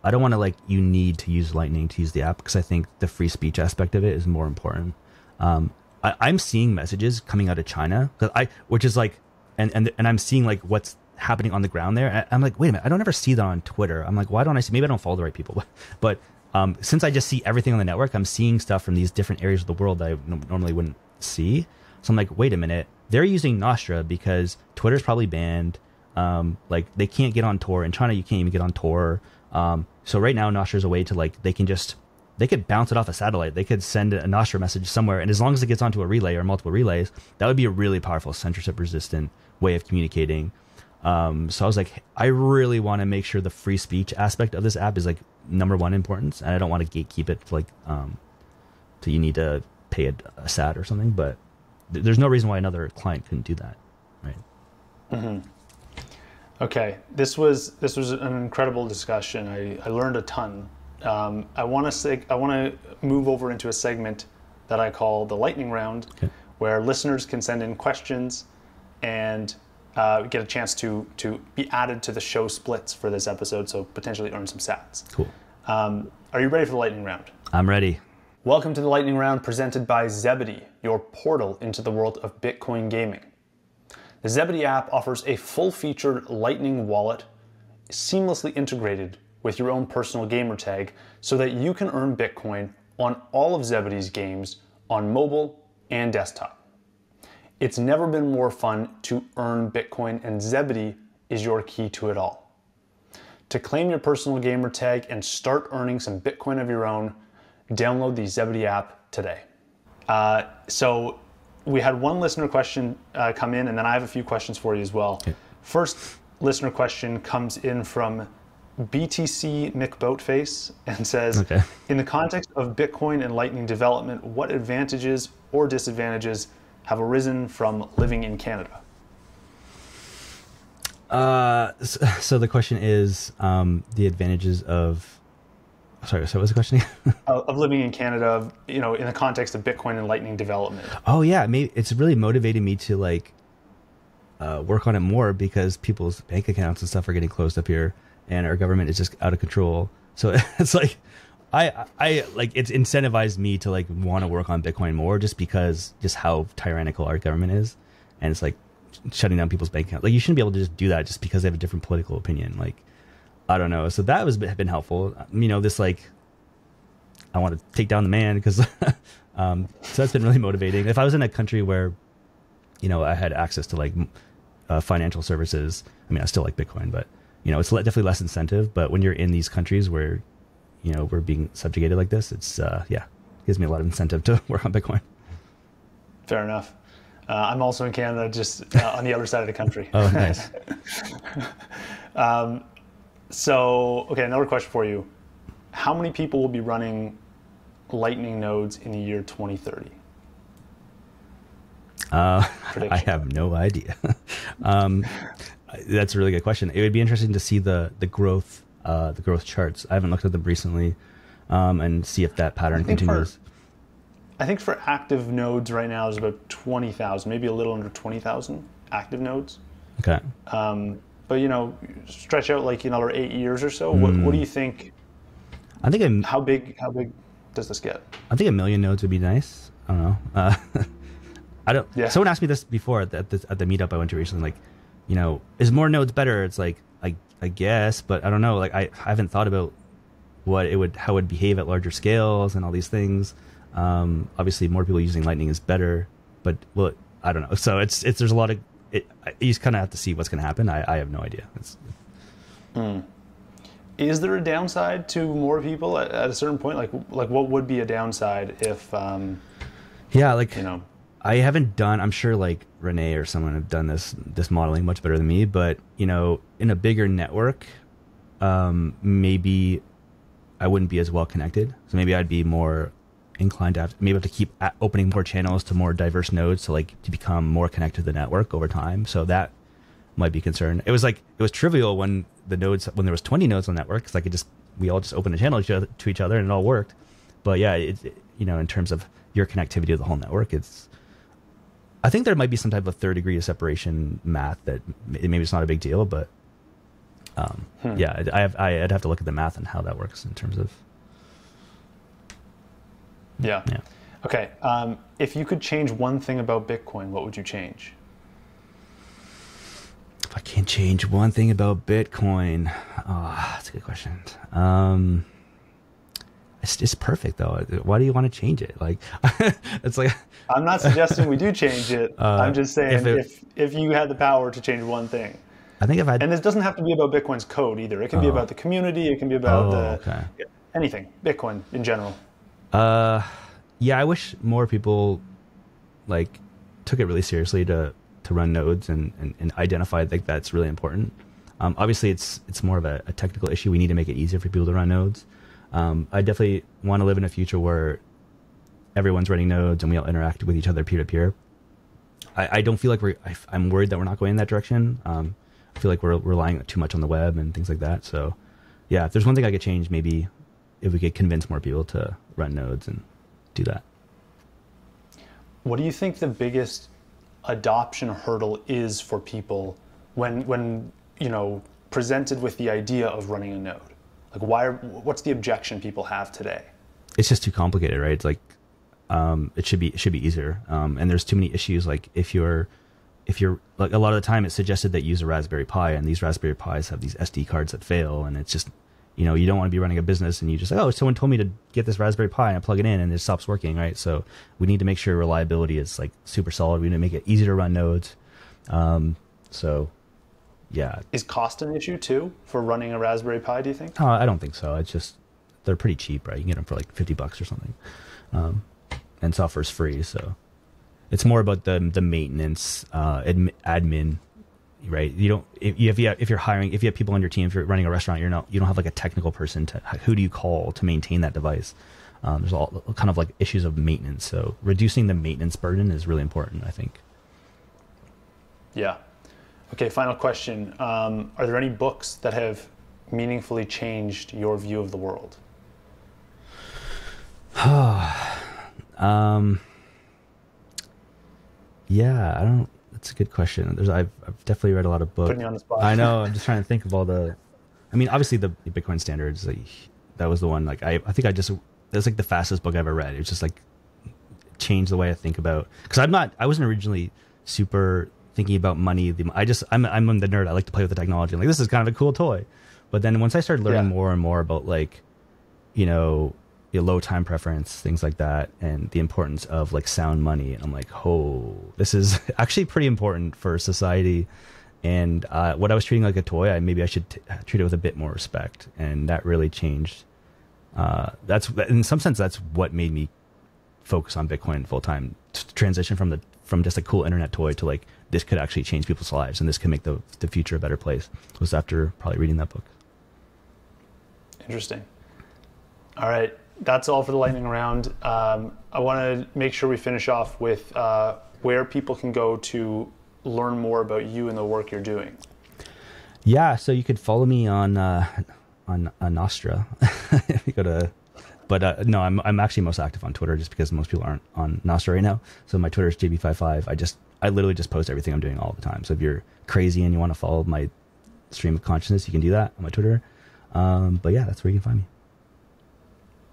I don't want to like, you need to use Lightning to use the app, because I think the free speech aspect of it is more important. Um, I, I'm seeing messages coming out of China, cause I, which is like, and, and, and I'm seeing like what's happening on the ground there. And I'm like, wait a minute, I don't ever see that on Twitter. I'm like, why don't I see, maybe I don't follow the right people. But um, since I just see everything on the network, I'm seeing stuff from these different areas of the world that I normally wouldn't see. So I'm like, wait a minute, they're using Nostr because Twitter's probably banned. Um, like they can't get on Tor. In China, you can't even get on Tor. Um, so right now Nostr is a way to like, they can just, they could bounce it off a satellite. They could send a Nostr message somewhere. And as long as it gets onto a relay or multiple relays, that would be a really powerful censorship resistant way of communicating. Um, so I was like, I really want to make sure the free speech aspect of this app is like number one importance. And I don't want to gatekeep it to like, um, to you need to pay a, a sat or something, but th there's no reason why another client couldn't do that. Right. Mm-hmm. Okay, this was this was an incredible discussion. I, I learned a ton. Um, I want to I want to move over into a segment that I call the lightning round, okay. where listeners can send in questions and uh, get a chance to to be added to the show splits for this episode, so potentially earn some sats. Cool. Um, are you ready for the lightning round? I'm ready. Welcome to the lightning round, presented by Zebedee, your portal into the world of Bitcoin gaming. The Zebedee app offers a full-featured Lightning wallet seamlessly integrated with your own personal gamertag, so that you can earn Bitcoin on all of Zebedee's games on mobile and desktop. It's never been more fun to earn Bitcoin, and Zebedee is your key to it all. To claim your personal gamertag and start earning some Bitcoin of your own, download the Zebedee app today. Uh, so. We had one listener question uh, come in, and then I have a few questions for you as well. Okay. First listener question comes in from B T C Nick Boatface and says, okay. In the context of Bitcoin and Lightning development, what advantages or disadvantages have arisen from living in Canada? Uh, so, so the question is um, the advantages of... Sorry, so what was the question again? Of living in Canada, of, you know, in the context of Bitcoin and Lightning development. Oh yeah, maybe it's really motivated me to like uh, work on it more, because people's bank accounts and stuff are getting closed up here, and our government is just out of control. So it's like, I, I like it's incentivized me to like want to work on Bitcoin more, just because just how tyrannical our government is, and it's like shutting down people's bank accounts. Like, you shouldn't be able to just do that just because they have a different political opinion, like. I don't know. So that was been helpful. You know, this like I want to take down the man, because um, so that's been really motivating. If I was in a country where, you know, I had access to like uh, financial services, I mean, I still like Bitcoin, but you know, it's definitely less incentive. But when you're in these countries where, you know, we're being subjugated like this, it's uh, yeah, gives me a lot of incentive to work on Bitcoin. Fair enough. Uh, I'm also in Canada, just uh, on the other side of the country. Oh, nice. um, so, okay, another question for you. How many people will be running Lightning nodes in the year twenty thirty? Uh, I have no idea. um, that's a really good question. It would be interesting to see the, the, growth, uh, the growth charts. I haven't looked at them recently, um, and see if that pattern continues. Part, I think for active nodes right now is about twenty thousand, maybe a little under twenty thousand active nodes. Okay. Um, but, you know, stretch out like another eight years or so. Mm. What, what do you think? I think I'm, how big how big does this get? I think a million nodes would be nice. I don't know. Uh, I don't. Yeah. Someone asked me this before at the, at the meetup I went to recently. Like, you know, is more nodes better? It's like, I, I guess, but I don't know. Like, I, I haven't thought about what it would how it would behave at larger scales and all these things. Um, obviously more people using Lightning is better, but well, I don't know. So it's, it's, there's a lot of, it, you just kind of have to see what's going to happen. I, I have no idea. It's, mm. Is there a downside to more people at, at a certain point? Like, like what would be a downside if, um, yeah, like, you know, I haven't done, I'm sure like Renee or someone have done this, this modeling much better than me, but you know, in a bigger network, um, maybe I wouldn't be as well connected. So maybe I'd be more inclined to have, maybe have to keep opening more channels to more diverse nodes to like to become more connected to the network over time. So that might be a concern. It was like it was trivial when the nodes when there was twenty nodes on the network, because I could just we all just opened a channel to each other and it all worked. But yeah, it, it, you know, in terms of your connectivity of the whole network, it's I think there might be some type of third degree of separation math that maybe it's not a big deal, but um, hmm. yeah, I have I, I'd have to look at the math and how that works in terms of. Yeah. yeah. Okay. Um, if you could change one thing about Bitcoin, what would you change? If I can't change one thing about Bitcoin, oh, that's a good question. Um, it's it's perfect though. Why do you want to change it? Like, it's like I'm not suggesting we do change it. Uh, I'm just saying if, it, if if you had the power to change one thing. I think if I and this doesn't have to be about Bitcoin's code either. It can oh. be about the community. It can be about oh, the okay. anything. Bitcoin in general. Uh, yeah, I wish more people like took it really seriously to, to run nodes and, and, and identify like that's really important. Um, obviously it's, it's more of a, a technical issue. We need to make it easier for people to run nodes. Um, I definitely want to live in a future where everyone's running nodes and we all interact with each other peer to peer. I, I don't feel like we're, I, I'm worried that we're not going in that direction. Um, I feel like we're relying too much on the web and things like that. So yeah, if there's one thing I could change, maybe if we could convince more people to run nodes and do that. What do you think the biggest adoption hurdle is for people when, when you know, presented with the idea of running a node? Like, why are, what's the objection people have today? It's just too complicated, right? It's like, um, it should be, it should be easier. Um, and there's too many issues. Like if you're, if you're like a lot of the time it's suggested that you use a Raspberry Pi, and these Raspberry Pis have these S D cards that fail, and it's just, you know, you don't want to be running a business and you just, oh, someone told me to get this Raspberry Pi and I plug it in and it stops working, right? So we need to make sure reliability is like super solid. We need to make it easy to run nodes. Um, so, yeah. Is cost an issue too for running a Raspberry Pi, do you think? Uh, I don't think so. It's just, they're pretty cheap, right? You can get them for like fifty bucks or something. Um, and software's free. So it's more about the, the maintenance, uh, admin, admin. Right, you don't. If you, if you if you're hiring, if you have people on your team, if you're running a restaurant, you're not. You don't have like a technical person to who do you call to maintain that device. Um, there's all kind of like issues of maintenance. So reducing the maintenance burden is really important, I think. Yeah. Okay. Final question: um, are there any books that have meaningfully changed your view of the world? um. Yeah, I don't. That's a good question. There's, I've, I've definitely read a lot of books. Put me on the spot. I know. I'm just trying to think of all the. I mean, obviously the Bitcoin standards. Like, that was the one. Like I, I think I just that's like the fastest book I ever read. It was just like changed the way I think about. Because I'm not. I wasn't originally super thinking about money. I just I'm I'm the nerd. I like to play with the technology. I'm like, this is kind of a cool toy. But then once I started learning yeah. more and more about like, you know, the low time preference, things like that, and the importance of like sound money. And I'm like, oh, this is actually pretty important for society. And uh, what I was treating like a toy, I, maybe I should t treat it with a bit more respect. And that really changed. Uh, that's in some sense, that's what made me focus on Bitcoin full time. T transition from the from just a cool internet toy to like, this could actually change people's lives, and this can make the the future a better place. It was after probably reading that book. Interesting. All right, that's all for the lightning round. Um, I want to make sure we finish off with uh, where people can go to learn more about you and the work you're doing. Yeah, so you could follow me on uh, on, on Nostr. You go to, but uh, no, I'm I'm actually most active on Twitter, just because most people aren't on Nostr right now. So my Twitter is J B five five. I just I literally just post everything I'm doing all the time. So if you're crazy and you want to follow my stream of consciousness, you can do that on my Twitter. Um, but yeah, that's where you can find me.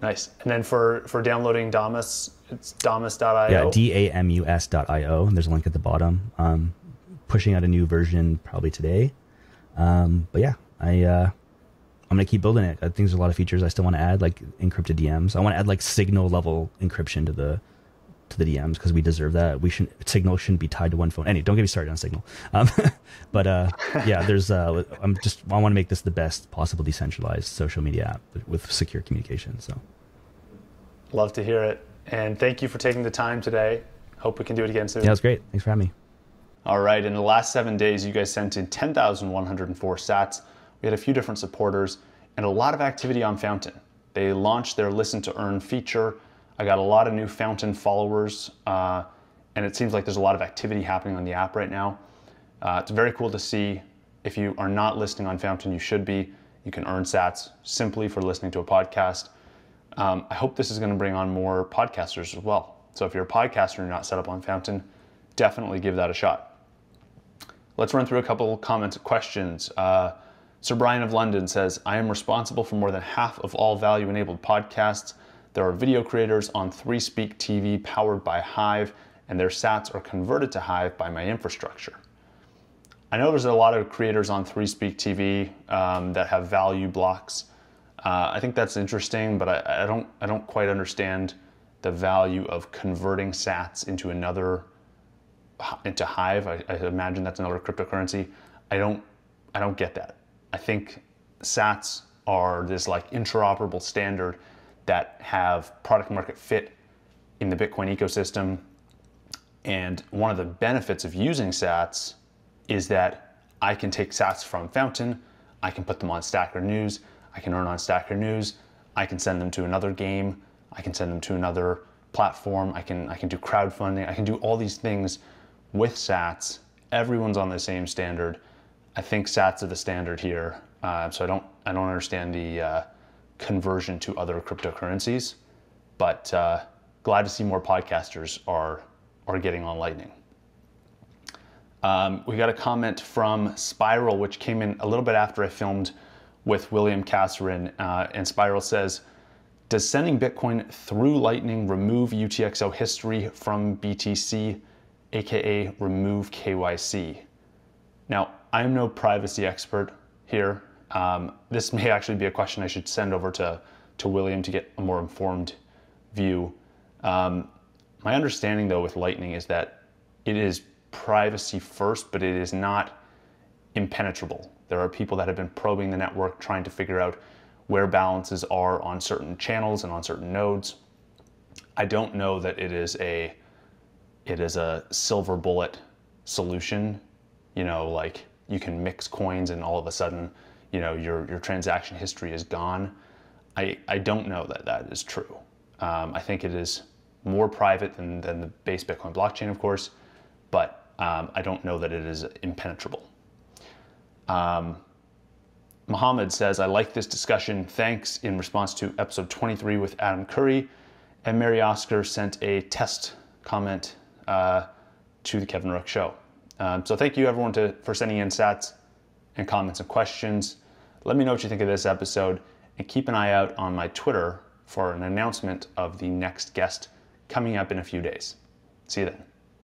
Nice. And then for, for downloading Damus, it's damus dot i o. Yeah, D A M U S dot i o. And there's a link at the bottom. Um, pushing out a new version probably today. Um, but yeah, I, uh, I'm going to keep building it. I think there's a lot of features I still want to add, like encrypted D Ms. I want to add like signal level encryption to the to the D Ms, because we deserve that. We shouldn't, signal shouldn't be tied to one phone. Anyway, don't get me started on signal. Um, but uh, yeah, there's, uh, I'm just, I want to make this the best possible decentralized social media app with secure communication. So. Love to hear it. And thank you for taking the time today. Hope we can do it again soon. Yeah, it was great. Thanks for having me. All right. In the last seven days, you guys sent in ten thousand one hundred four sats. We had a few different supporters and a lot of activity on Fountain. They launched their listen to earn feature. I got a lot of new Fountain followers, uh, and it seems like there's a lot of activity happening on the app right now. Uh, it's very cool to see. If you are not listening on Fountain, you should be. You can earn sats simply for listening to a podcast. Um, I hope this is going to bring on more podcasters as well. So if you're a podcaster and you're not set up on Fountain, definitely give that a shot. Let's run through a couple comments and questions. Uh, Sir Brian of London says, I am responsible for more than half of all value-enabled podcasts. There are video creators on three speak T V powered by Hive, and their sats are converted to Hive by my infrastructure. I know there's a lot of creators on three speak T V um, that have value blocks. Uh, I think that's interesting, but I, I, don't, I don't quite understand the value of converting sats into another, into Hive. I, I imagine that's another cryptocurrency. I don't, I don't get that. I think sats are this like interoperable standard that have product market fit in the Bitcoin ecosystem. And one of the benefits of using sats is that I can take sats from Fountain, I can put them on Stacker News, I can earn on Stacker News, I can send them to another game, I can send them to another platform, I can, I can do crowdfunding, I can do all these things with sats. Everyone's on the same standard. I think sats are the standard here. Uh, so I don't, I don't understand the, uh, conversion to other cryptocurrencies, but uh, glad to see more podcasters are, are getting on Lightning. Um, we got a comment from Spiral, which came in a little bit after I filmed with William Casarin, uh, and Spiral says, does sending Bitcoin through Lightning remove U T X O history from B T C, aka remove K Y C? Now, I'm no privacy expert here. Um, this may actually be a question I should send over to, to William to get a more informed view. Um, my understanding, though, with Lightning is that it is privacy first, but it is not impenetrable. There are people that have been probing the network, trying to figure out where balances are on certain channels and on certain nodes. I don't know that it is a, it is a silver bullet solution. You know, like you can mix coins and all of a sudden, you know, your, your transaction history is gone. I, I don't know that that is true. Um, I think it is more private than, than the base Bitcoin blockchain, of course, but um, I don't know that it is impenetrable. Um, Muhammad says, I like this discussion. Thanks. In response to episode twenty-three with Adam Curry, and Mary Oscar sent a test comment uh, to the Kevin Rook Show. Um, so thank you everyone to, for sending in sats and comments and questions. Let me know what you think of this episode, and keep an eye out on my Twitter for an announcement of the next guest coming up in a few days. See you then.